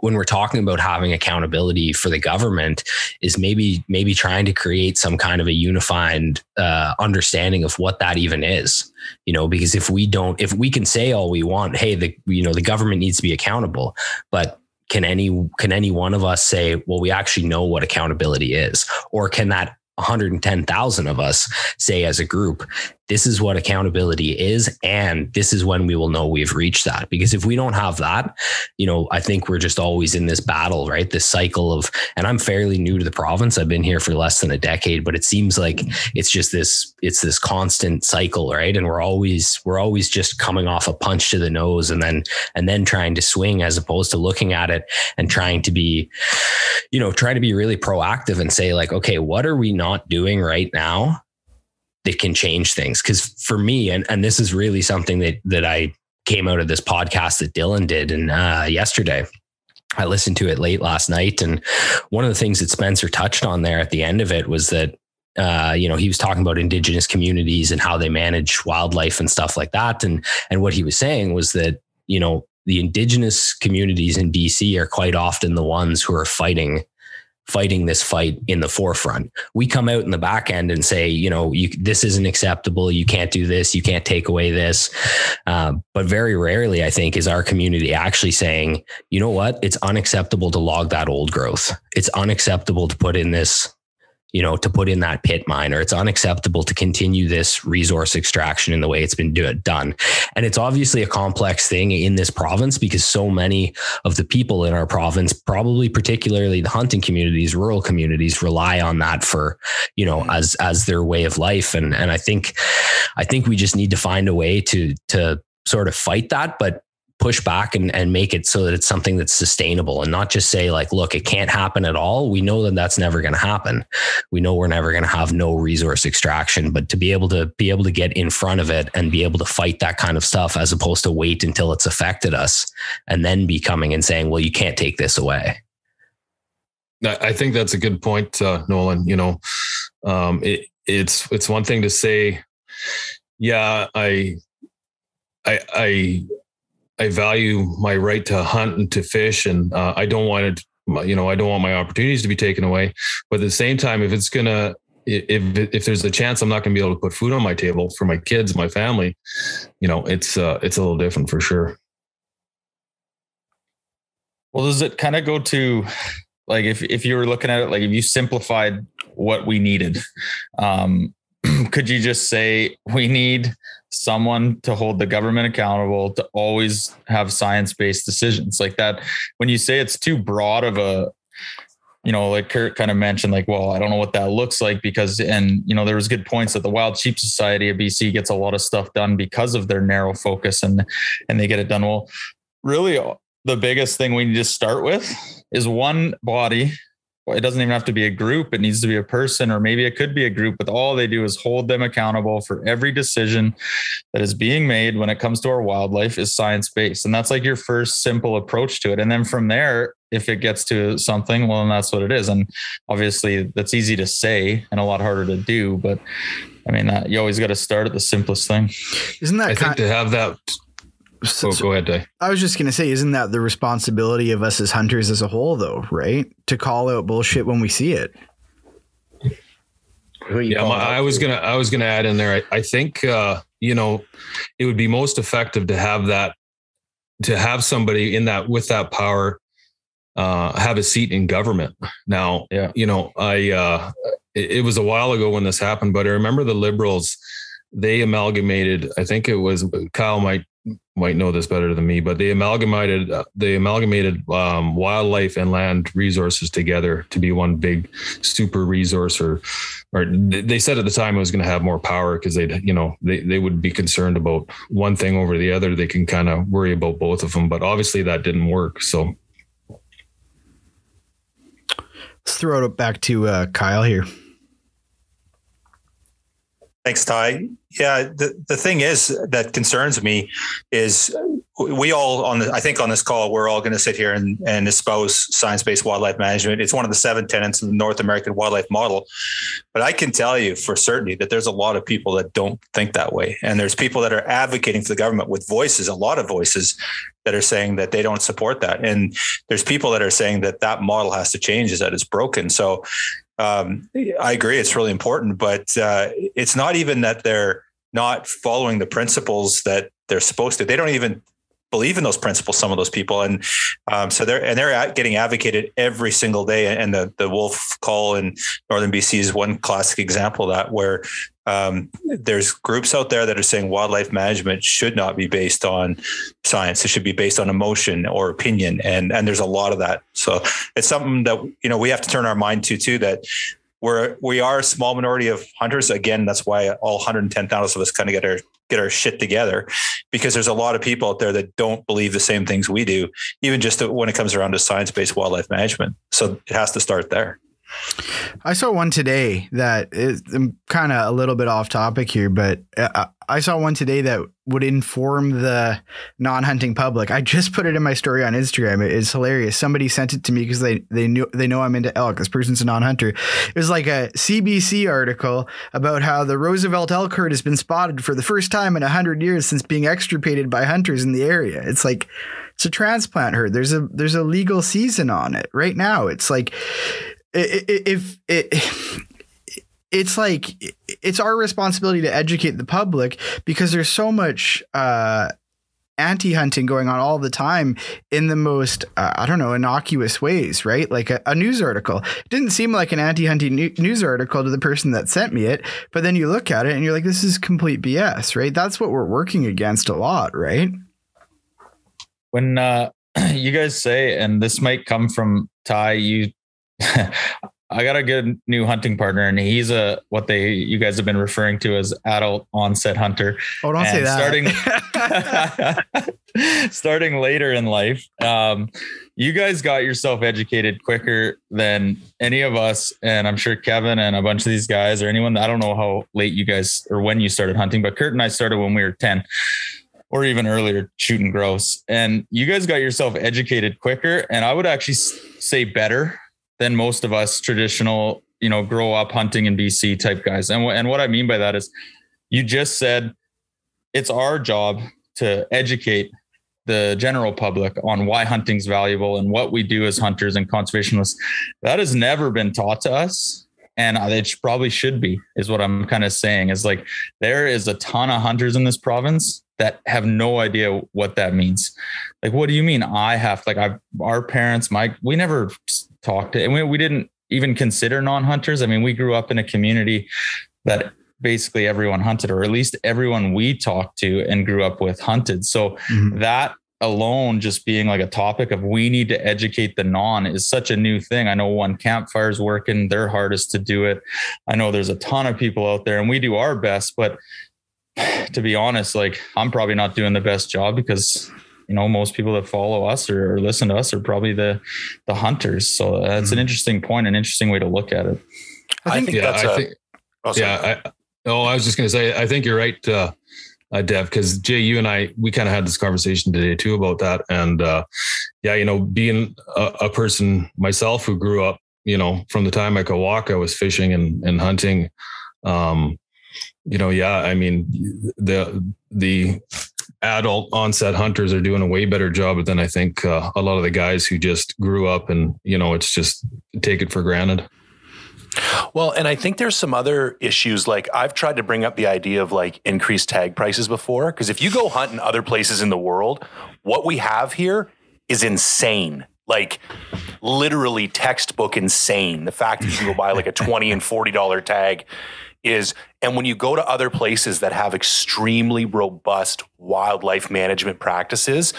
when we're talking about having accountability for the government, is maybe, maybe trying to create some kind of a unified uh, understanding of what that even is, you know, because if we don't, if we can say all we want, hey, the, you know, the government needs to be accountable, but can any, can any one of us say, well, we actually know what accountability is? Or can that one hundred ten thousand of us say as a group, this is what accountability is, and this is when we will know we've reached that? Because if we don't have that, you know, I think we're just always in this battle, right? This cycle of, and I'm fairly new to the province. I've been here for less than a decade, but it seems like it's just this, it's this constant cycle, right? And we're always, we're always just coming off a punch to the nose and then, and then trying to swing, as opposed to looking at it and trying to be, you know, trying to be really proactive and say like, okay, what are we not doing right now that can change things? Because for me, and, and this is really something that, that I came out of this podcast that Dylan did. And uh, yesterday I listened to it late last night. And one of the things that Spencer touched on there at the end of it was that, uh, you know, he was talking about Indigenous communities and how they manage wildlife and stuff like that. And, and what he was saying was that, you know, the Indigenous communities in B C are quite often the ones who are fighting fighting this fight in the forefront. We come out in the back end and say, you know, you, this isn't acceptable. You can't do this. You can't take away this. Uh, but very rarely, I think, is our community actually saying, you know what, it's unacceptable to log that old growth. It's unacceptable to put in this you know, to put in that pit mine, or it's unacceptable to continue this resource extraction in the way it's been do it, done. And it's obviously a complex thing in this province because so many of the people in our province, probably particularly the hunting communities, rural communities, rely on that for, you know, as, as their way of life. And, and I think, I think we just need to find a way to, to sort of fight that, but push back and, and make it so that it's something that's sustainable, and not just say like, look, it can't happen at all. We know that that's never going to happen. We know we're never going to have no resource extraction, but to be able to be able to get in front of it and be able to fight that kind of stuff, as opposed to wait until it's affected us and then be coming and saying, well, you can't take this away. I think that's a good point, uh, Nolan. You know, um, it, it's, it's one thing to say, yeah, I, I, I, I value my right to hunt and to fish, and uh, I don't want it, you know, I don't want my opportunities to be taken away. But at the same time, if it's going to, if, if there's a chance I'm not going to be able to put food on my table for my kids, my family, you know, it's, uh, it's a little different for sure. Well, does it kind of go to like, if, if you were looking at it, like if you simplified what we needed, um, could you just say we need someone to hold the government accountable, to always have science-based decisions like that? When you say it's too broad of a, you know, like Kurt kind of mentioned, like, well, I don't know what that looks like because, and you know, there was good points that the Wild Sheep Society of B C gets a lot of stuff done because of their narrow focus, and, and they get it done. Well, really the biggest thing we need to start with is one body. It doesn't even have to be a group. It needs to be a person, or maybe it could be a group, but all they do is hold them accountable for every decision that is being made when it comes to our wildlife is science-based. And that's like your first simple approach to it. And then from there, if it gets to something, well, then that's what it is. And obviously that's easy to say and a lot harder to do, but I mean, that, you always got to start at the simplest thing. Isn't that I think to have that. So, oh, go ahead, Ty. I was just going to say, isn't that the responsibility of us as hunters as a whole, though, right? To call out bullshit when we see it. Yeah, my, I was going to I was going to add in there. I, I think, uh, you know, it would be most effective to have that, to have somebody in that with that power, uh, have a seat in government. Now, yeah. you know, I uh, it, it was a while ago when this happened, but I remember the Liberals, they amalgamated. I think it was Kyle might. might know this better than me, but they amalgamated, uh, they amalgamated um, wildlife and land resources together to be one big super resource, or, or they said at the time it was going to have more power because they'd, you know, they, they would be concerned about one thing over the other. They can kind of worry about both of them, but obviously that didn't work. So let's throw it back to uh, Kyle here. Thanks, Ty. Yeah, the, the thing is that concerns me is we all on the, I think on this call, we're all going to sit here and, and espouse science-based wildlife management. It's one of the seven tenets of the North American wildlife model. But I can tell you for certainty that there's a lot of people that don't think that way. And there's people that are advocating for the government with voices, a lot of voices that are saying that they don't support that. And there's people that are saying that that model has to change, is that it's broken. So Um, I agree. It's really important, but uh, it's not even that they're not following the principles that they're supposed to. They don't even believe in those principles, some of those people. And um, so they're, and they're getting advocated every single day. And the, the wolf call in Northern B C is one classic example of that, where um, there's groups out there that are saying wildlife management should not be based on science. It should be based on emotion or opinion. And, and there's a lot of that. So it's something that, you know, we have to turn our mind to too, that we're, we are a small minority of hunters. Again, that's why all one hundred ten thousand of us kind of get our, get our shit together, because there's a lot of people out there that don't believe the same things we do, even just when it comes around to science-based wildlife management. So it has to start there. I saw one today that is, I'm kind of a little bit off topic here, but I, I saw one today that would inform the non-hunting public. I just put it in my story on Instagram. It, it's hilarious. Somebody sent it to me because they, they knew they know I'm into elk. This person's a non-hunter. It was like a C B C article about how the Roosevelt elk herd has been spotted for the first time in one hundred years since being extirpated by hunters in the area. It's like, it's a transplant herd. There's a there's a legal season on it right now. It's like, If it, it's like it's our responsibility to educate the public, because there's so much uh, anti-hunting going on all the time in the most, uh, I don't know, innocuous ways, right? Like a, a news article. It didn't seem like an anti-hunting new news article to the person that sent me it, but then you look at it and you're like, this is complete B S, right? That's what we're working against a lot, right? When uh, you guys say, and this might come from Ty, you, I got a good new hunting partner, and he's a what they you guys have been referring to as adult onset hunter. Oh, don't and say that. Starting starting later in life, um, you guys got yourself educated quicker than any of us, and I'm sure Kevin and a bunch of these guys or anyone. I don't know how late you guys or when you started hunting, but Kurt and I started when we were ten. Or even earlier, shooting grouse. And you guys got yourself educated quicker. And I would actually say better than most of us traditional, you know, grow up hunting in B C type guys. And, and what I mean by that is you just said, it's our job to educate the general public on why hunting's valuable and what we do as hunters and conservationists. That has never been taught to us. And it probably should be, is what I'm kind of saying, is like, there is a ton of hunters in this province that have no idea what that means. Like, what do you mean? I have like I, our parents, my, we never talked to, and we, we didn't even consider non-hunters. I mean, we grew up in a community that basically everyone hunted, or at least everyone we talked to and grew up with hunted. So mm-hmm. that alone, just being like a topic of, we need to educate the non, is such a new thing. I know One Campfire is working their hardest to do it. I know there's a ton of people out there, and we do our best, but to be honest, like, I'm probably not doing the best job, because, you know, most people that follow us or, or listen to us are probably the, the hunters. So that's mm-hmm. an interesting point, an interesting way to look at it. I think, I think yeah, that's I a, think, oh, yeah. I, oh, I was just going to say, I think you're right. Uh, Uh, Dev, because Jay, you and I, we kind of had this conversation today too about that. And uh, yeah, you know, being a, a person myself who grew up, you know, from the time I could walk, I was fishing and, and hunting. Um, you know, yeah, I mean, the the adult onset hunters are doing a way better job than I think uh, a lot of the guys who just grew up and, you know, it's just take it for granted. Well, and I think there's some other issues. Like, I've tried to bring up the idea of like increased tag prices before, because if you go hunt in other places in the world, what we have here is insane. Like, literally textbook insane. The fact that you can go buy like a twenty and forty dollar tag is, and when you go to other places that have extremely robust wildlife management practices,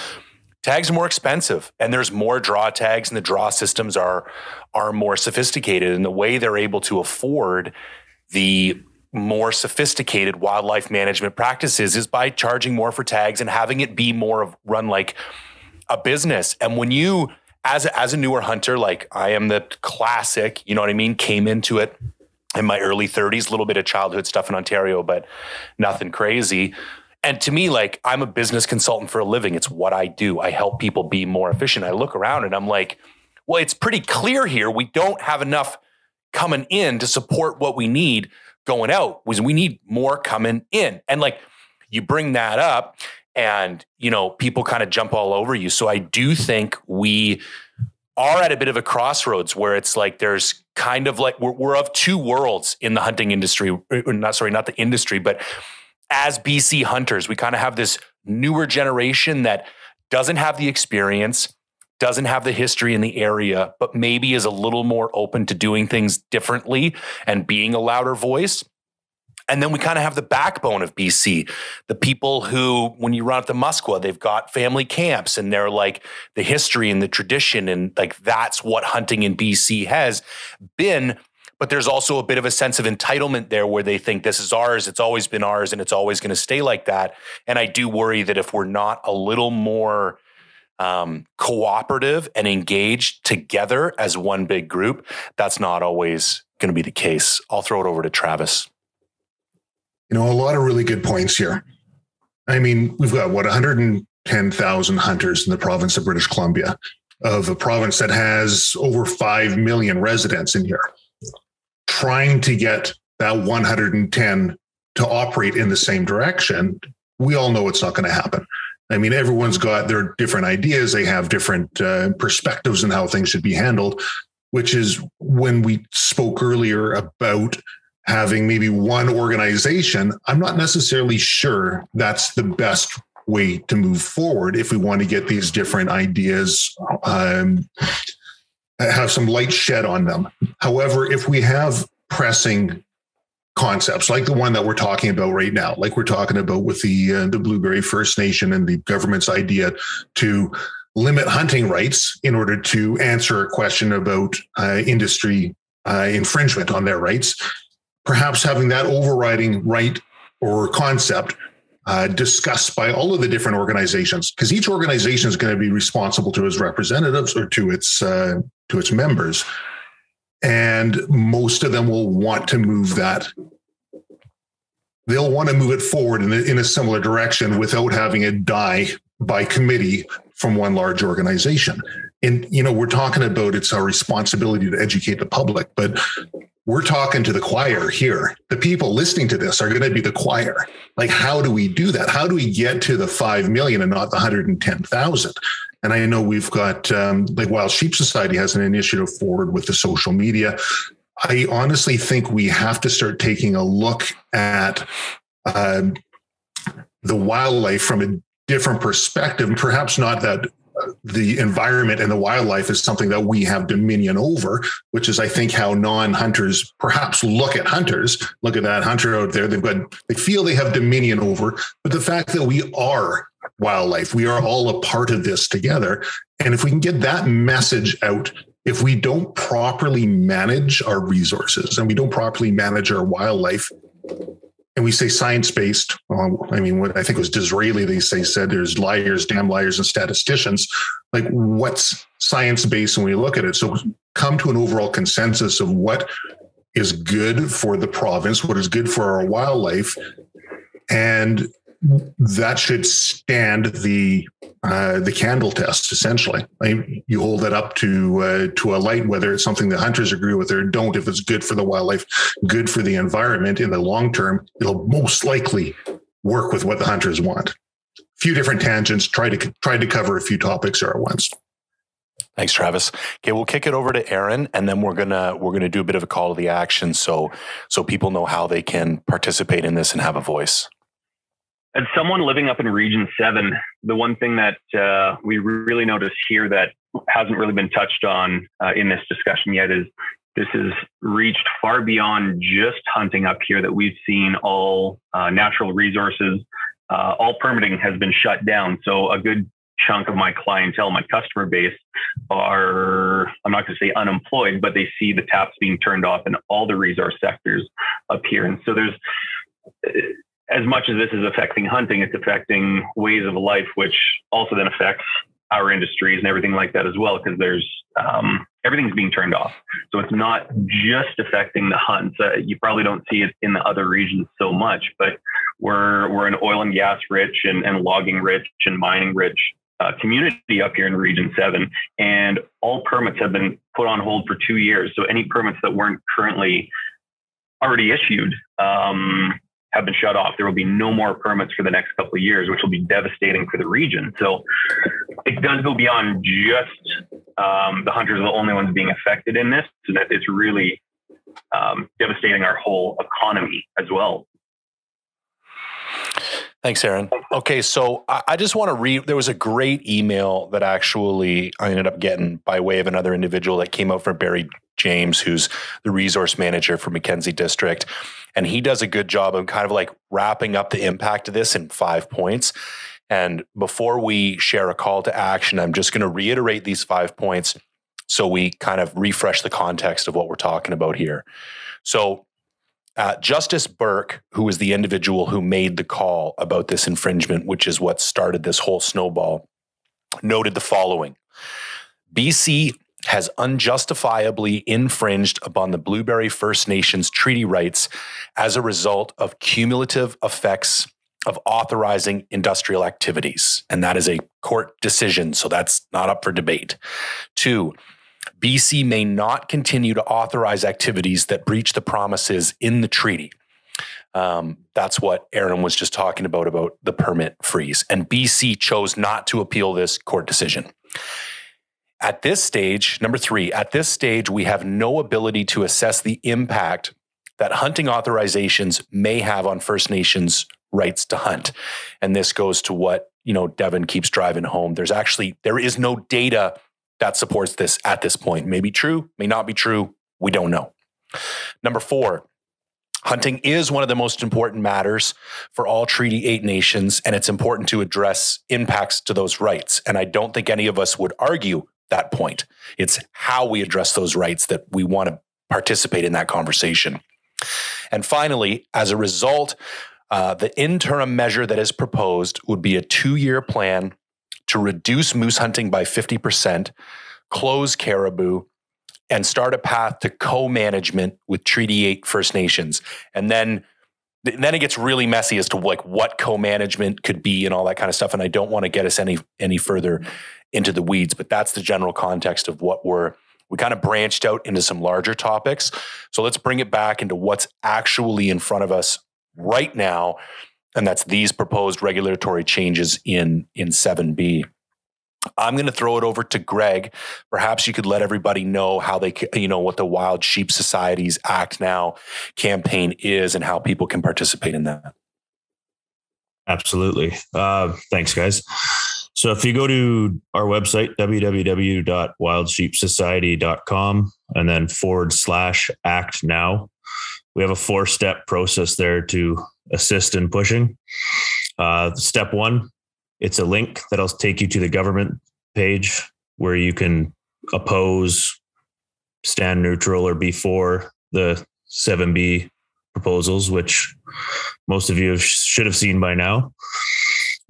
tags are more expensive, and there's more draw tags, and the draw systems are are more sophisticated. And the way they're able to afford the more sophisticated wildlife management practices is by charging more for tags and having it be more of run like a business. And when you, as a, as a newer hunter, like I am the classic, you know what I mean, came into it in my early thirties, a little bit of childhood stuff in Ontario, but nothing crazy. And to me, like, I'm a business consultant for a living. It's what I do. I help people be more efficient. I look around and I'm like, well, it's pretty clear here. We don't have enough coming in to support what we need going out. We need more coming in. And like, you bring that up and, you know, people kind of jump all over you. So I do think we are at a bit of a crossroads where it's like, there's kind of like, we're, we're of two worlds in the hunting industry, or not, sorry, not the industry, but as B C hunters, we kind of have this newer generation that doesn't have the experience, doesn't have the history in the area, but maybe is a little more open to doing things differently and being a louder voice. And then we kind of have the backbone of B C, the people who, when you run at the Musqueam, they've got family camps and they're like the history and the tradition. And like, that's what hunting in B C has been. But there's also a bit of a sense of entitlement there where they think this is ours, it's always been ours, and it's always going to stay like that. And I do worry that if we're not a little more um, cooperative and engaged together as one big group, that's not always going to be the case. I'll throw it over to Travis. You know, a lot of really good points here. I mean, we've got, what, one hundred ten thousand hunters in the province of British Columbia, of a province that has over five million residents in here. Trying to get that one hundred ten to operate in the same direction, we all know it's not going to happen. I mean, everyone's got their different ideas. They have different uh, perspectives on how things should be handled, which is when we spoke earlier about having maybe one organization. I'm not necessarily sure that's the best way to move forward if we want to get these different ideas, um, have some light shed on them. However, if we have pressing concepts like the one that we're talking about right now, like we're talking about with the uh, the Blueberry First Nation and the government's idea to limit hunting rights in order to answer a question about uh, industry uh, infringement on their rights, perhaps having that overriding right or concept Uh, discussed by all of the different organizations, because each organization is going to be responsible to its representatives or to its uh, to its members, and most of them will want to move that. They'll want to move it forward in a, in a similar direction without having it die by committee from one large organization. And you know, we're talking about it's our responsibility to educate the public, but we're talking to the choir here. The people listening to this are going to be the choir. Like, how do we do that? How do we get to the five million and not the one hundred ten thousand? And I know we've got, um, like Wild Sheep Society has an initiative forward with the social media. I honestly think we have to start taking a look at uh, the wildlife from a different perspective, perhaps not that the environment and the wildlife is something that we have dominion over, which is, I think, how non-hunters perhaps look at hunters. Look at that hunter out there. They've got, they feel they have dominion over, but the fact that we are wildlife, we are all a part of this together. And if we can get that message out, if we don't properly manage our resources and we don't properly manage our wildlife, and we say science-based, um, I mean, what I think it was Disraeli, they say said there's liars, damn liars, and statisticians. Like, what's science-based when we look at it? So come to an overall consensus of what is good for the province, what is good for our wildlife, and that should stand the uh, the candle test, essentially. I mean, you hold that up to uh, to a light, whether it's something the hunters agree with or don't. If it's good for the wildlife, good for the environment in the long term, it'll most likely work with what the hunters want. A few different tangents, try to try to cover a few topics at once. Thanks, Travis. Okay, we'll kick it over to Aaron, and then we're gonna we're gonna do a bit of a call to the action, so so people know how they can participate in this and have a voice. As someone living up in Region seven, the one thing that uh, we really notice here that hasn't really been touched on uh, in this discussion yet is this has reached far beyond just hunting up here, that we've seen all uh, natural resources, uh, all permitting has been shut down. So a good chunk of my clientele, my customer base, are, I'm not going to say unemployed, but they see the taps being turned off in all the resource sectors up here. And so there's... Uh, as much as this is affecting hunting, it's affecting ways of life, which also then affects our industries and everything like that as well, because there's um, everything's being turned off. So it's not just affecting the hunts. Uh, you probably don't see it in the other regions so much, but we're we're an oil and gas rich and, and logging rich and mining rich uh, community up here in Region seven. And all permits have been put on hold for two years. So any permits that weren't currently already issued, um, have been shut off. There will be no more permits for the next couple of years, which will be devastating for the region. So it does go beyond just um, the hunters are the only ones being affected in this, so that it's really um, devastating our whole economy as well. Thanks, Aaron. Okay, so I just want to read, there was a great email that actually I ended up getting by way of another individual that came out from Barry James, who's the resource manager for Mackenzie District. And he does a good job of kind of like wrapping up the impact of this in five points. And before we share a call to action, I'm just going to reiterate these five points so we kind of refresh the context of what we're talking about here. So Uh, Justice Burke, who was the individual who made the call about this infringement, which is what started this whole snowball, noted the following. B C has unjustifiably infringed upon the Blueberry First Nation's treaty rights as a result of cumulative effects of authorizing industrial activities. And that is a court decision, so that's not up for debate. Two, B C may not continue to authorize activities that breach the promises in the treaty. Um, that's what Aaron was just talking about, about the permit freeze. And B C chose not to appeal this court decision. At this stage, number three, at this stage, we have no ability to assess the impact that hunting authorizations may have on First Nations rights to hunt. And this goes to what you know, Devin keeps driving home. There's actually, there is no data that supports this at this point. May be true, may not be true. We don't know. Number four, hunting is one of the most important matters for all Treaty eight nations, and it's important to address impacts to those rights. And I don't think any of us would argue that point. It's how we address those rights that we want to participate in that conversation. And finally, as a result, uh, the interim measure that is proposed would be a two-year plan to reduce moose hunting by fifty percent, close caribou, and start a path to co-management with Treaty eight First Nations. And then, then it gets really messy as to like what co-management could be and all that kind of stuff. And I don't want to get us any any further into the weeds, but that's the general context of what we're, we kind of branched out into some larger topics. So let's bring it back into what's actually in front of us right now. And that's these proposed regulatory changes in, in seven B. I'm going to throw it over to Greg. Perhaps you could let everybody know how they, you know, what the Wild Sheep Society's Act Now campaign is and how people can participate in that. Absolutely. Uh, thanks, guys. So if you go to our website, w w w dot wild sheep society dot com and then forward slash act now, we have a four-step process there to assist in pushing. Uh, step one, it's a link that'll take you to the government page where you can oppose, stand neutral, or be for the seven B proposals, which most of you have, should have seen by now.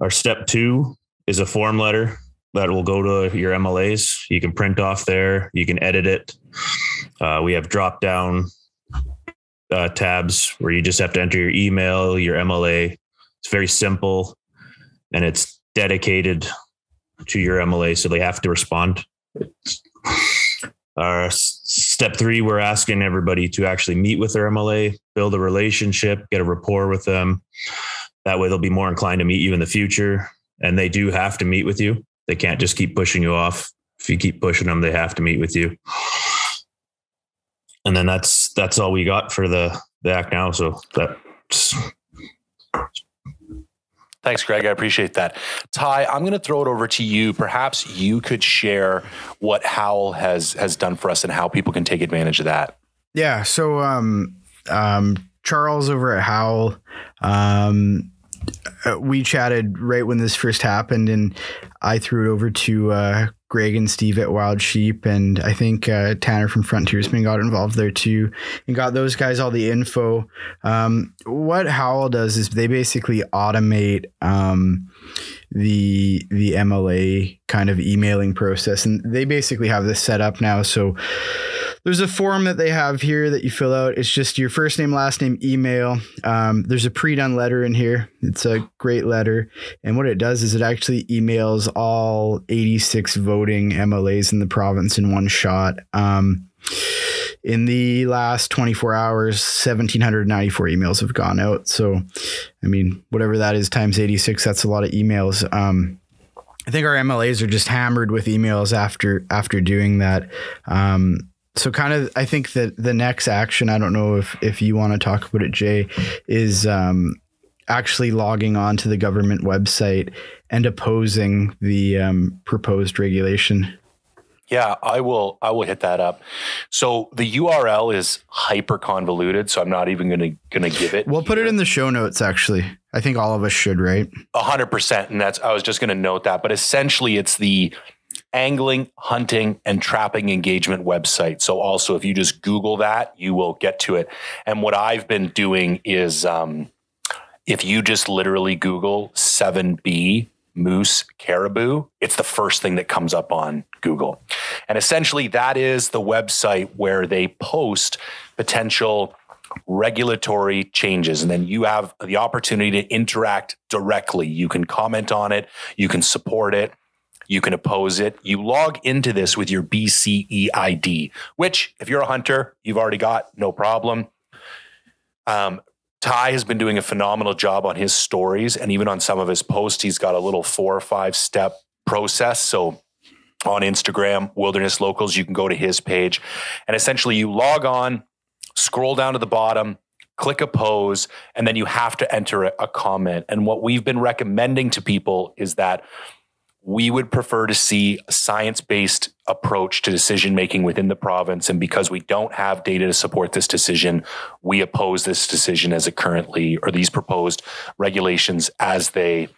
Our step two is a form letter that will go to your M L As. You can print off there. You can edit it. Uh, we have drop-down uh, tabs where you just have to enter your email, your M L A. It's very simple. And it's dedicated to your M L A, so they have to respond. Uh, step three, we're asking everybody to actually meet with their M L A, build a relationship, get a rapport with them. That way they'll be more inclined to meet you in the future. And they do have to meet with you. They can't just keep pushing you off. If you keep pushing them, they have to meet with you. And then that's that's all we got for the, the Act Now. So that's... Thanks, Greg. I appreciate that. Ty, I'm going to throw it over to you. Perhaps you could share what Howl has has done for us and how people can take advantage of that. Yeah. So um, um, Charles over at Howl, um, we chatted right when this first happened, and I threw it over to uh, Greg and Steve at Wild Sheep, and I think uh, Tanner from Frontiersman got involved there too and got those guys all the info. Um, what Howl does is they basically automate um, the the M L A kind of emailing process, and they basically have this set up now. So there's a form that they have here that you fill out. It's just your first name, last name, email. Um, there's a pre-done letter in here. It's a great letter. And what it does is it actually emails all eighty-six voting M L As in the province in one shot. Um, in the last twenty-four hours, one thousand seven hundred ninety-four emails have gone out. So, I mean, whatever that is times eighty-six, that's a lot of emails. Um, I think our M L As are just hammered with emails after, after doing that. Um, So kind of, I think that the next action, I don't know if, if you want to talk about it, Jay, is um, actually logging on to the government website and opposing the um, proposed regulation. Yeah, I will, I will hit that up. So the U R L is hyper convoluted, so I'm not even going to going to give it. We'll here. Put it in the show notes, actually. I think all of us should, right? A hundred percent. And that's, I was just going to note that, but essentially it's the angling, hunting, and trapping engagement website. So also, if you just Google that, you will get to it. And what I've been doing is um, if you just literally Google seven B moose caribou, it's the first thing that comes up on Google. And essentially, that is the website where they post potential regulatory changes. And then you have the opportunity to interact directly. You can comment on it. You can support it. You can oppose it. You log into this with your B C E I D, which if you're a hunter, you've already got, no problem. Um, Ty has been doing a phenomenal job on his stories, and even on some of his posts, he's got a little four or five step process. So on Instagram, Wilderness Locals, you can go to his page and essentially you log on, scroll down to the bottom, click a pose, and then you have to enter a comment. And what we've been recommending to people is that we would prefer to see a science-based approach to decision-making within the province. And because we don't have data to support this decision, we oppose this decision as it currently, or these proposed regulations as they,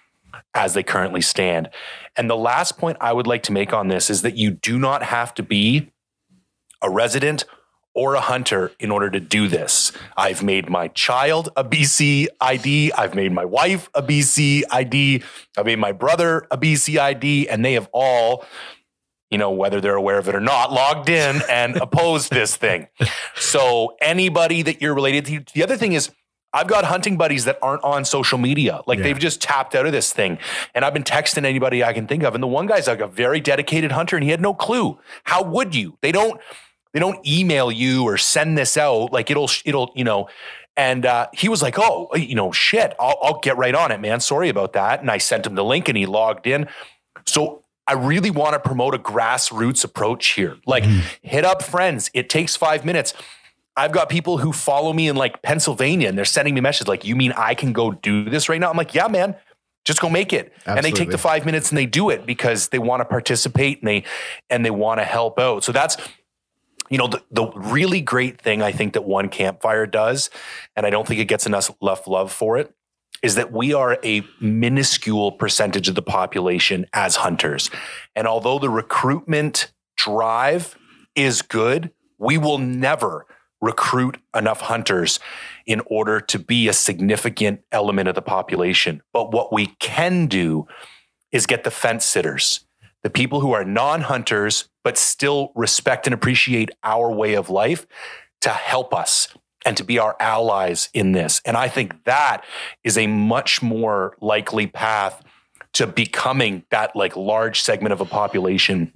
as they currently stand. And the last point I would like to make on this is that you do not have to be a resident or a hunter in order to do this. I've made my child a B C I D. I've made my wife a B C I D. I've made my brother a B C I D, and they have all, you know, whether they're aware of it or not, logged in and opposed this thing. So anybody that you're related to. The other thing is, I've got hunting buddies that aren't on social media. Like yeah. they've just tapped out of this thing. And I've been texting anybody I can think of. And the one guy's like a very dedicated hunter, and he had no clue. How would you? They don't, they don't email you or send this out. Like it'll, it'll, you know, and uh, he was like, oh, you know, shit, I'll, I'll get right on it, man. Sorry about that. And I sent him the link and he logged in. So I really want to promote a grassroots approach here. Like mm. hit up friends. It takes five minutes. I've got people who follow me in like Pennsylvania, and they're sending me messages like, you mean I can go do this right now? I'm like, yeah, man, just go make it. Absolutely. And they take the five minutes and they do it because they want to participate and they, and they want to help out. So that's, you know, the, the really great thing I think that One Campfire does, and I don't think it gets enough love for it, is that we are a minuscule percentage of the population as hunters. And although the recruitment drive is good, we will never recruit enough hunters in order to be a significant element of the population. But what we can do is get the fence sitters, the people who are non-hunters, but still respect and appreciate our way of life, to help us and to be our allies in this. And I think that is a much more likely path to becoming that like large segment of a population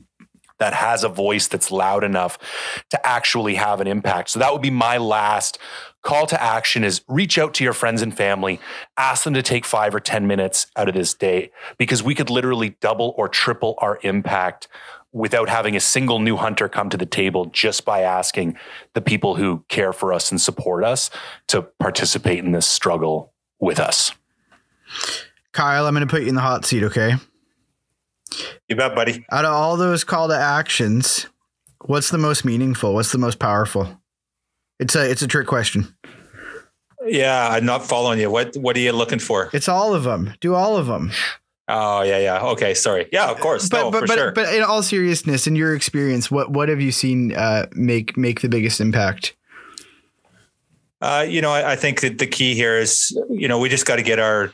that has a voice that's loud enough to actually have an impact. So that would be my last call to action, is reach out to your friends and family, ask them to take five or ten minutes out of this day, because we could literally double or triple our impact without having a single new hunter come to the table, just by asking the people who care for us and support us to participate in this struggle with us. Kyle, I'm going to put you in the hot seat, okay? You bet, buddy. Out of all those call to actions, what's the most meaningful? What's the most powerful? It's a, it's a trick question. Yeah. I'm not following you. What, what are you looking for? It's all of them. Do all of them. Oh yeah. Yeah. Okay. Sorry. Yeah, of course. But, no, but, for but, sure. But in all seriousness, in your experience, what, what have you seen uh, make, make the biggest impact? Uh, you know, I, I think that the key here is, you know, we just got to get our,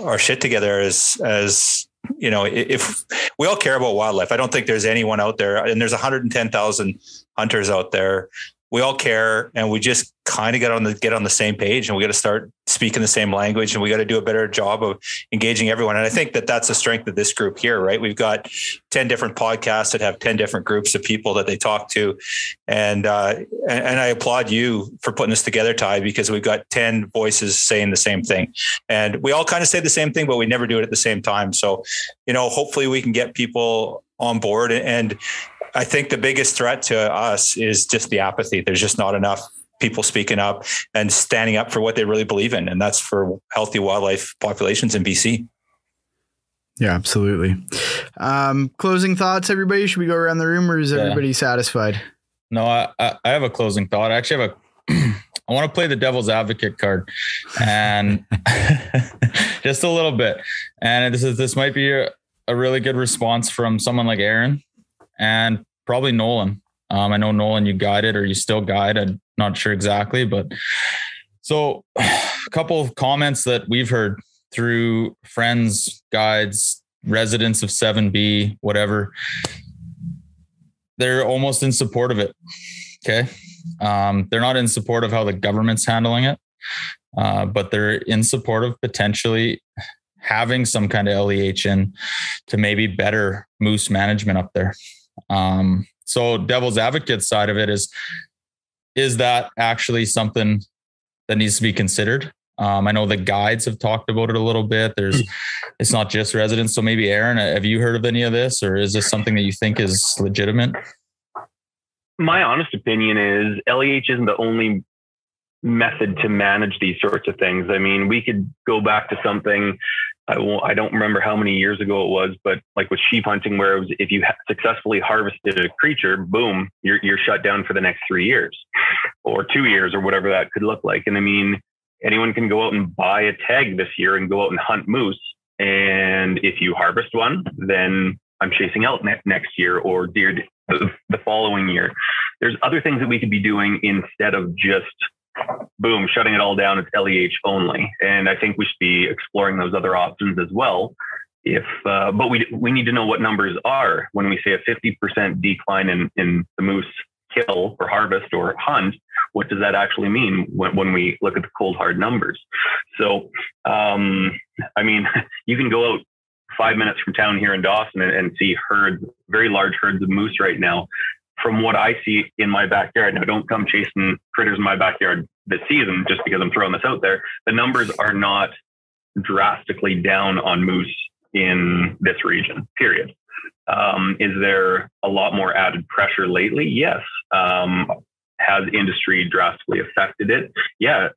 our shit together as, as, you know, if we all care about wildlife. I don't think there's anyone out there, and there's one hundred ten thousand hunters out there. We all care, and we just kind of got on the, get on the same page, and we got to start speaking the same language, and we got to do a better job of engaging everyone. And I think that that's the strength of this group here, right? We've got ten different podcasts that have ten different groups of people that they talk to. And, uh, and, and I applaud you for putting this together, Ty, because we've got ten voices saying the same thing, and we all kind of say the same thing, but we never do it at the same time. So, you know, hopefully we can get people on board. And, and I think the biggest threat to us is just the apathy. There's just not enough people speaking up and standing up for what they really believe in. And that's for healthy wildlife populations in B C. Yeah, absolutely. Um, closing thoughts, everybody? Should we go around the room, or is yeah. everybody satisfied? No, I, I have a closing thought. I actually have a, I want to play the devil's advocate card, and just a little bit. And this is, this might be a, a really good response from someone like Aaron, and probably Nolan. Um, I know, Nolan, you guided, or you still guide. I'm not sure exactly, but so a couple of comments that we've heard through friends, guides, residents of seven B, whatever. They're almost in support of it. Okay. Um, they're not in support of how the government's handling it, uh, but they're in support of potentially having some kind of L E H in to maybe better moose management up there. Um, so devil's advocate side of it is, is that actually something that needs to be considered? Um, I know the guides have talked about it a little bit. There's, it's not just residents. So maybe Aaron, have you heard of any of this, or is this something that you think is legitimate? My honest opinion is L E H isn't the only method to manage these sorts of things. I mean, we could go back to something, I won't, I don't remember how many years ago it was, but like with sheep hunting, where it was, if you successfully harvested a creature, boom, you're, you're shut down for the next three years or two years or whatever that could look like. And I mean, anyone can go out and buy a tag this year and go out and hunt moose. And if you harvest one, then I'm chasing elk ne- next year or deer the following year. There's other things that we could be doing instead of just boom, shutting it all down. It's L E H only. And I think we should be exploring those other options as well. If, uh, but we, we need to know what numbers are when we say a fifty percent decline in, in the moose kill or harvest or hunt. What does that actually mean when, when we look at the cold hard numbers? So, um, I mean, you can go out five minutes from town here in Dawson and, and see herds, very large herds of moose right now. From what I see in my backyard, now don't come chasing critters in my backyard this season just because I'm throwing this out there. The numbers are not drastically down on moose in this region, period. Um, is there a lot more added pressure lately? Yes. Um, has industry drastically affected it? Yeah.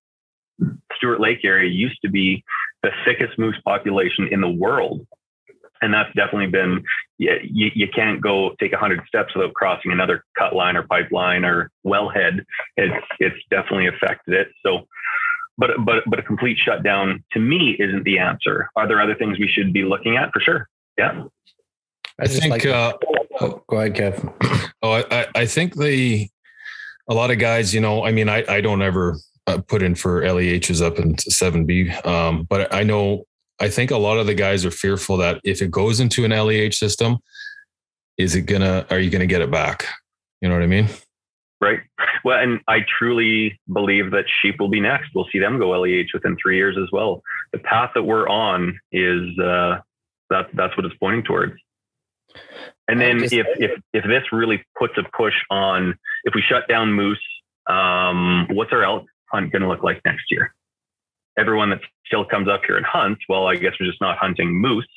Stuart Lake area used to be the thickest moose population in the world. And that's definitely been, you, you can't go take a hundred steps without crossing another cut line or pipeline or wellhead. It's, it's definitely affected it. So, but, but, but a complete shutdown to me isn't the answer. Are there other things we should be looking at? For sure. Yeah. I, I think, like, uh, oh, go ahead, Kev. Oh, I, I think the, a lot of guys, you know, I mean, I, I don't ever uh, put in for L E H's up in seven B. Um, but I know, I think a lot of the guys are fearful that if it goes into an L E H system, is it gonna, are you gonna get it back? You know what I mean? Right. Well, and I truly believe that sheep will be next. We'll see them go L E H within three years as well. The path that we're on is uh, that that's what it's pointing towards. And then if if if this really puts a push on, if we shut down moose, um, what's our elk hunt gonna look like next year? Everyone that still comes up here and hunts, well, I guess we're just not hunting moose.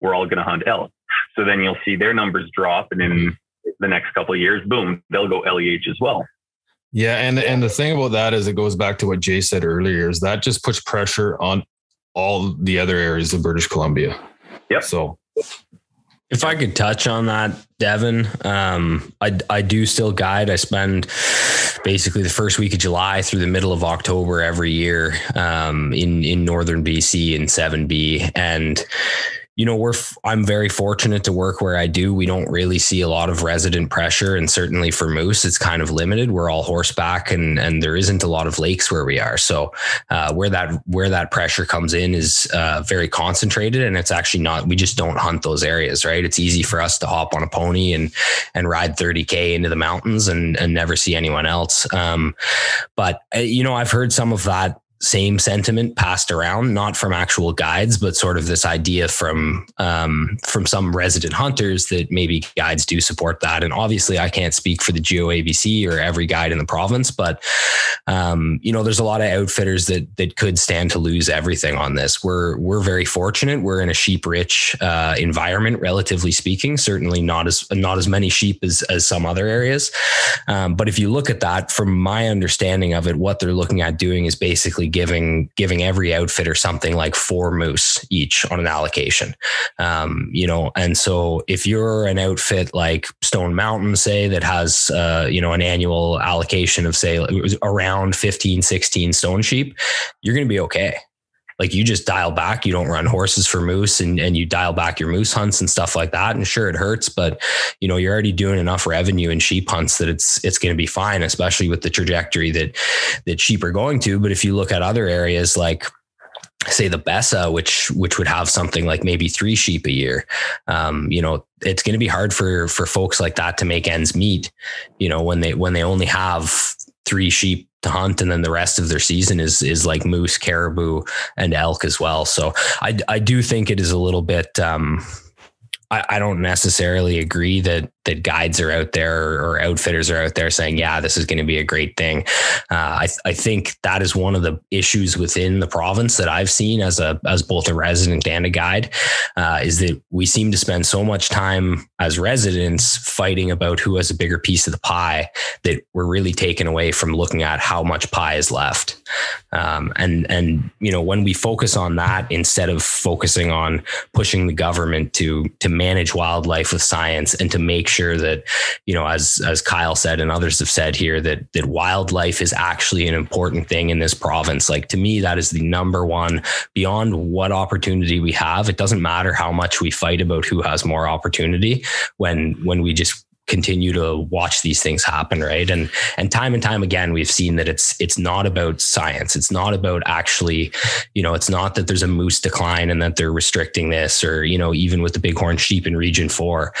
We're all going to hunt elk. So then you'll see their numbers drop. And in the next couple of years, boom, they'll go L E H as well. Yeah. And, and the thing about that is it goes back to what Jay said earlier, is that just puts pressure on all the other areas of British Columbia. Yep. So if I could touch on that, Devin, um, I, I do still guide. I spend basically the first week of July through the middle of October every year um, in, in northern B C in seven B. And, you know, we're, I'm very fortunate to work where I do. We don't really see a lot of resident pressure. And certainly for moose, it's kind of limited. We're all horseback and, and there isn't a lot of lakes where we are. So uh, where that, where that pressure comes in is uh, very concentrated, and it's actually not, we just don't hunt those areas, right? It's easy for us to hop on a pony and, and ride thirty K into the mountains and, and never see anyone else. Um, but uh, you know, I've heard some of that same sentiment passed around, not from actual guides, but sort of this idea from, um, from some resident hunters that maybe guides do support that. And obviously I can't speak for the G O A B C or every guide in the province, but, um, you know, there's a lot of outfitters that, that could stand to lose everything on this. We're, we're very fortunate. We're in a sheep rich, uh, environment, relatively speaking, certainly not as, not as many sheep as, as some other areas. Um, but if you look at that, from my understanding of it, what they're looking at doing is basically giving giving every outfitter something like four moose each on an allocation, um, you know. And so if you're an outfit like Stone Mountain, say, that has, uh, you know, an annual allocation of, say, around fifteen, sixteen stone sheep, you're going to be okay. Like, you just dial back, you don't run horses for moose, and, and you dial back your moose hunts and stuff like that. And sure, it hurts, but you know, you're already doing enough revenue in sheep hunts that it's, it's going to be fine, especially with the trajectory that, that sheep are going to. But if you look at other areas like, say, the Bessa, which, which would have something like maybe three sheep a year. Um, you know, it's going to be hard for, for folks like that to make ends meet, you know, when they, when they only have three sheep to hunt, and then the rest of their season is, is like moose, caribou, and elk as well. So I, I do think it is a little bit, um, I, I don't necessarily agree that that guides are out there or outfitters are out there saying, yeah, this is going to be a great thing. Uh, I, th- I think that is one of the issues within the province that I've seen as a, as both a resident and a guide, uh, is that we seem to spend so much time as residents fighting about who has a bigger piece of the pie that we're really taken away from looking at how much pie is left. Um, and, and, you know, when we focus on that, instead of focusing on pushing the government to, to manage wildlife with science and to make sure that, you know, as, as Kyle said, and others have said here, that, that wildlife is actually an important thing in this province. Like, to me, that is the number one. Beyond what opportunity we have, it doesn't matter how much we fight about who has more opportunity when, when we just continue to watch these things happen. Right. And, and time and time again, we've seen that it's, it's not about science. It's not about actually, you know, it's not that there's a moose decline and that they're restricting this, or, you know, even with the bighorn sheep in region four,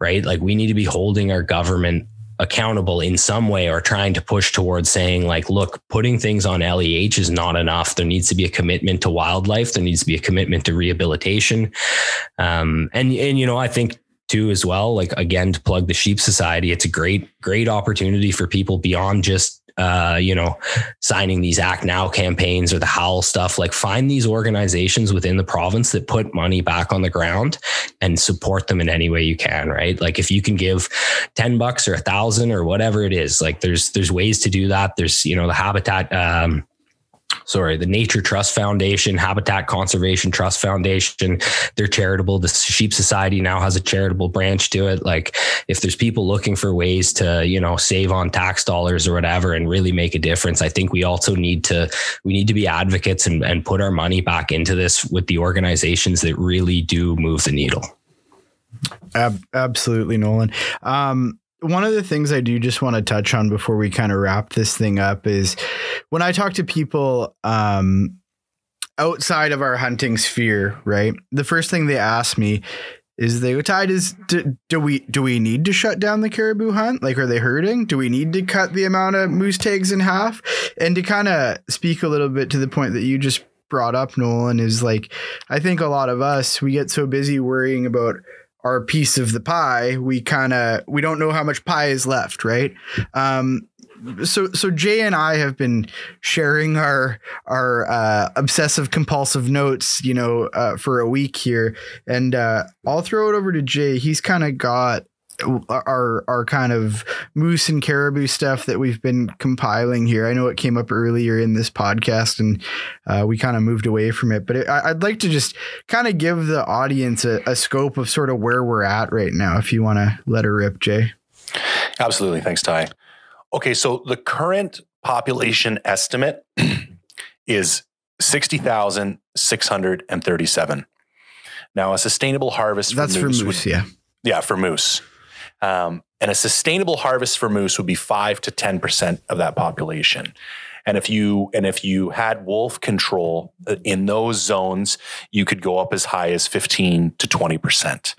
right? Like, we need to be holding our government accountable in some way, or trying to push towards saying, like, look, putting things on L E H is not enough. There needs to be a commitment to wildlife. There needs to be a commitment to rehabilitation. Um, and, and, you know, I think, too, as well, like, again, to plug the Sheep Society, it's a great, great opportunity for people beyond just, uh, you know, signing these Act Now campaigns or the Howl stuff. Like, find these organizations within the province that put money back on the ground and support them in any way you can. Right. Like, if you can give ten bucks or a thousand or whatever it is, like, there's, there's ways to do that. There's, you know, the Habitat, um, Sorry, the Nature Trust Foundation, Habitat Conservation Trust Foundation, they're charitable. The Sheep Society now has a charitable branch to it. Like, if there's people looking for ways to, you know, save on tax dollars or whatever and really make a difference, I think we also need to, we need to be advocates and, and put our money back into this with the organizations that really do move the needle. Ab- absolutely, Nolan. Um, One of the things I do just want to touch on before we kind of wrap this thing up is when I talk to people um, outside of our hunting sphere, right? The first thing they ask me is they go, Ty, does, do, do we do we need to shut down the caribou hunt? Like, are they herding? Do we need to cut the amount of moose tags in half? And to kind of speak a little bit to the point that you just brought up, Nolan, is like, I think a lot of us, we get so busy worrying about our piece of the pie, we kind of, we don't know how much pie is left. Right. Um, so, so Jay and I have been sharing our, our, uh, obsessive compulsive notes, you know, uh, for a week here, and, uh, I'll throw it over to Jay. He's kind of got our, our kind of moose and caribou stuff that we've been compiling here. I know it came up earlier in this podcast, and uh, we kind of moved away from it, but it, I'd like to just kind of give the audience a, a scope of sort of where we're at right now. If you want to let her rip, Jay. Absolutely. Thanks, Ty. Okay. So the current population estimate is sixty thousand six hundred thirty-seven. Now, a sustainable harvest. That's for moose. For moose would, yeah. Yeah. For moose. Um, and a sustainable harvest for moose would be five to ten percent of that population. And if you, and if you had wolf control in those zones, you could go up as high as fifteen to twenty percent.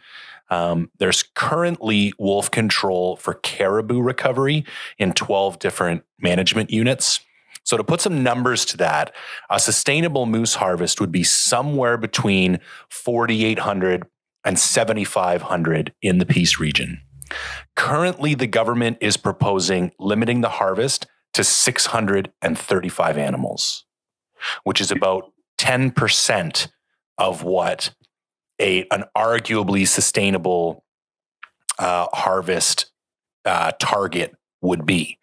Um, there's currently wolf control for caribou recovery in twelve different management units. So to put some numbers to that, a sustainable moose harvest would be somewhere between forty-eight hundred and seventy-five hundred in the Peace region. Currently, the government is proposing limiting the harvest to six hundred thirty-five animals, which is about ten percent of what a, an arguably sustainable uh, harvest uh, target would be.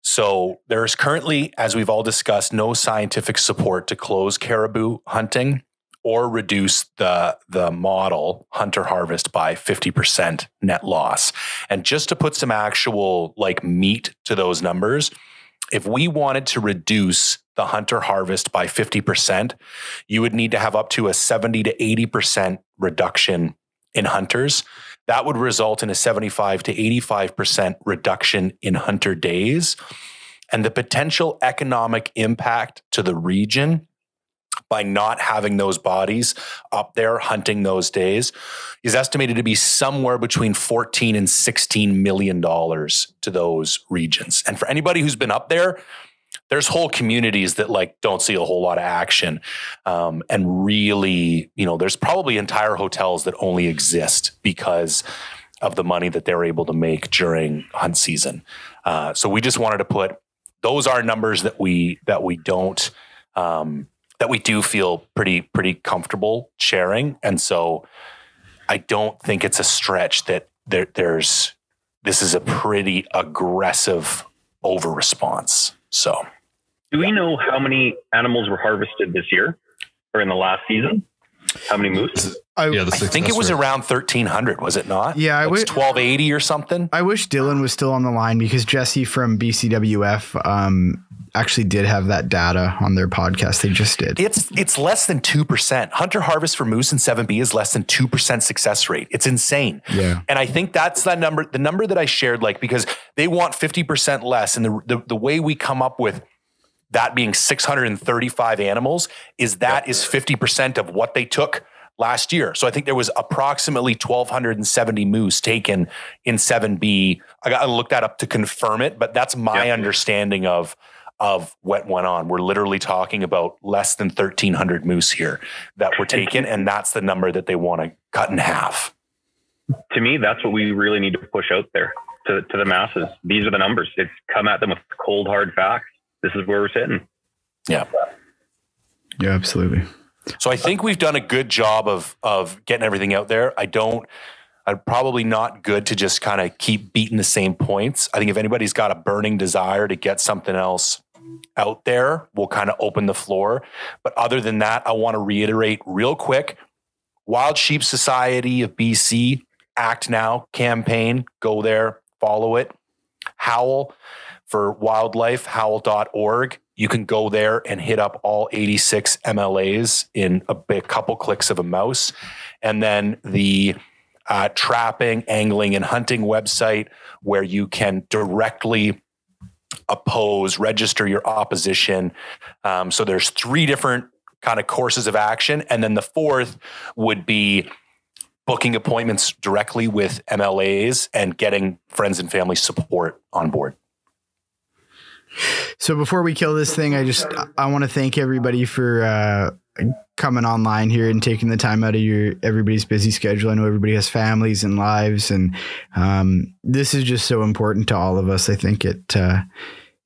So there is currently, as we've all discussed, no scientific support to close caribou hunting or reduce the, the model hunter harvest by fifty percent net loss. And just to put some actual like meat to those numbers, if we wanted to reduce the hunter harvest by fifty percent, you would need to have up to a seventy to eighty percent reduction in hunters. That would result in a seventy-five to eighty-five percent reduction in hunter days. And the potential economic impact to the region by not having those bodies up there hunting those days is estimated to be somewhere between fourteen and sixteen million dollars to those regions. And for anybody who's been up there, there's whole communities that like don't see a whole lot of action. Um, and really, you know, there's probably entire hotels that only exist because of the money that they're able to make during hunt season. Uh, so we just wanted to put, those are numbers that we, that we don't, um, that we do feel pretty, pretty comfortable sharing. And so I don't think it's a stretch that there, there's, this is a pretty aggressive over response. So. Do we know how many animals were harvested this year or in the last season? How many moose? I, yeah, I think it was rate. around thirteen hundred, was it not? Yeah, I it was twelve eighty or something. I wish Dylan was still on the line, because Jesse from B C W F um, actually did have that data on their podcast. They just did. It's it's less than two percent. Hunter harvest for moose in seven B is less than two percent success rate. It's insane. Yeah. And I think that's that number, the number that I shared, like, because they want fifty percent less. And the, the, the way we come up with that being six hundred thirty-five animals is that is fifty percent of what they took last year. So I think there was approximately twelve seventy moose taken in seven B. I got to look that up to confirm it, but that's my yep. understanding of, of what went on. We're literally talking about less than thirteen hundred moose here that were taken. And that's the number that they want to cut in half. To me, that's what we really need to push out there to, to the masses. These are the numbers. It's come at them with cold, hard facts. This is where we're sitting. Yeah. Yeah, absolutely. So I think we've done a good job of, of getting everything out there. I don't, I'm probably not good to just kind of keep beating the same points. I think if anybody's got a burning desire to get something else out there, we'll kind of open the floor. But other than that, I want to reiterate real quick, Wild Sheep Society of B C, Act Now campaign, go there, follow it. Howl for Wildlife, howl dot org. You can go there and hit up all eighty-six M L As in a, a couple clicks of a mouse. And then the uh, trapping, angling, and hunting website, where you can directly oppose, register your opposition. Um, so there's three different kind of courses of action. And then the fourth would be booking appointments directly with M L As and getting friends and family support on board. So before we kill this thing, I just, I want to thank everybody for uh, coming online here and taking the time out of your, everybody's busy schedule. I know everybody has families and lives, and um, this is just so important to all of us. I think it, uh,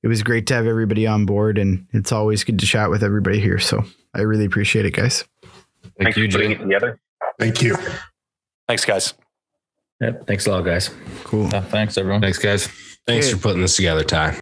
it was great to have everybody on board, and it's always good to chat with everybody here. So I really appreciate it, guys. Thank Thanks you, for putting it together. Thank you. Thanks, guys. Yep. Thanks a lot, guys. Cool. Uh, thanks, everyone. Thanks, guys. Thanks hey. for putting this together, Ty.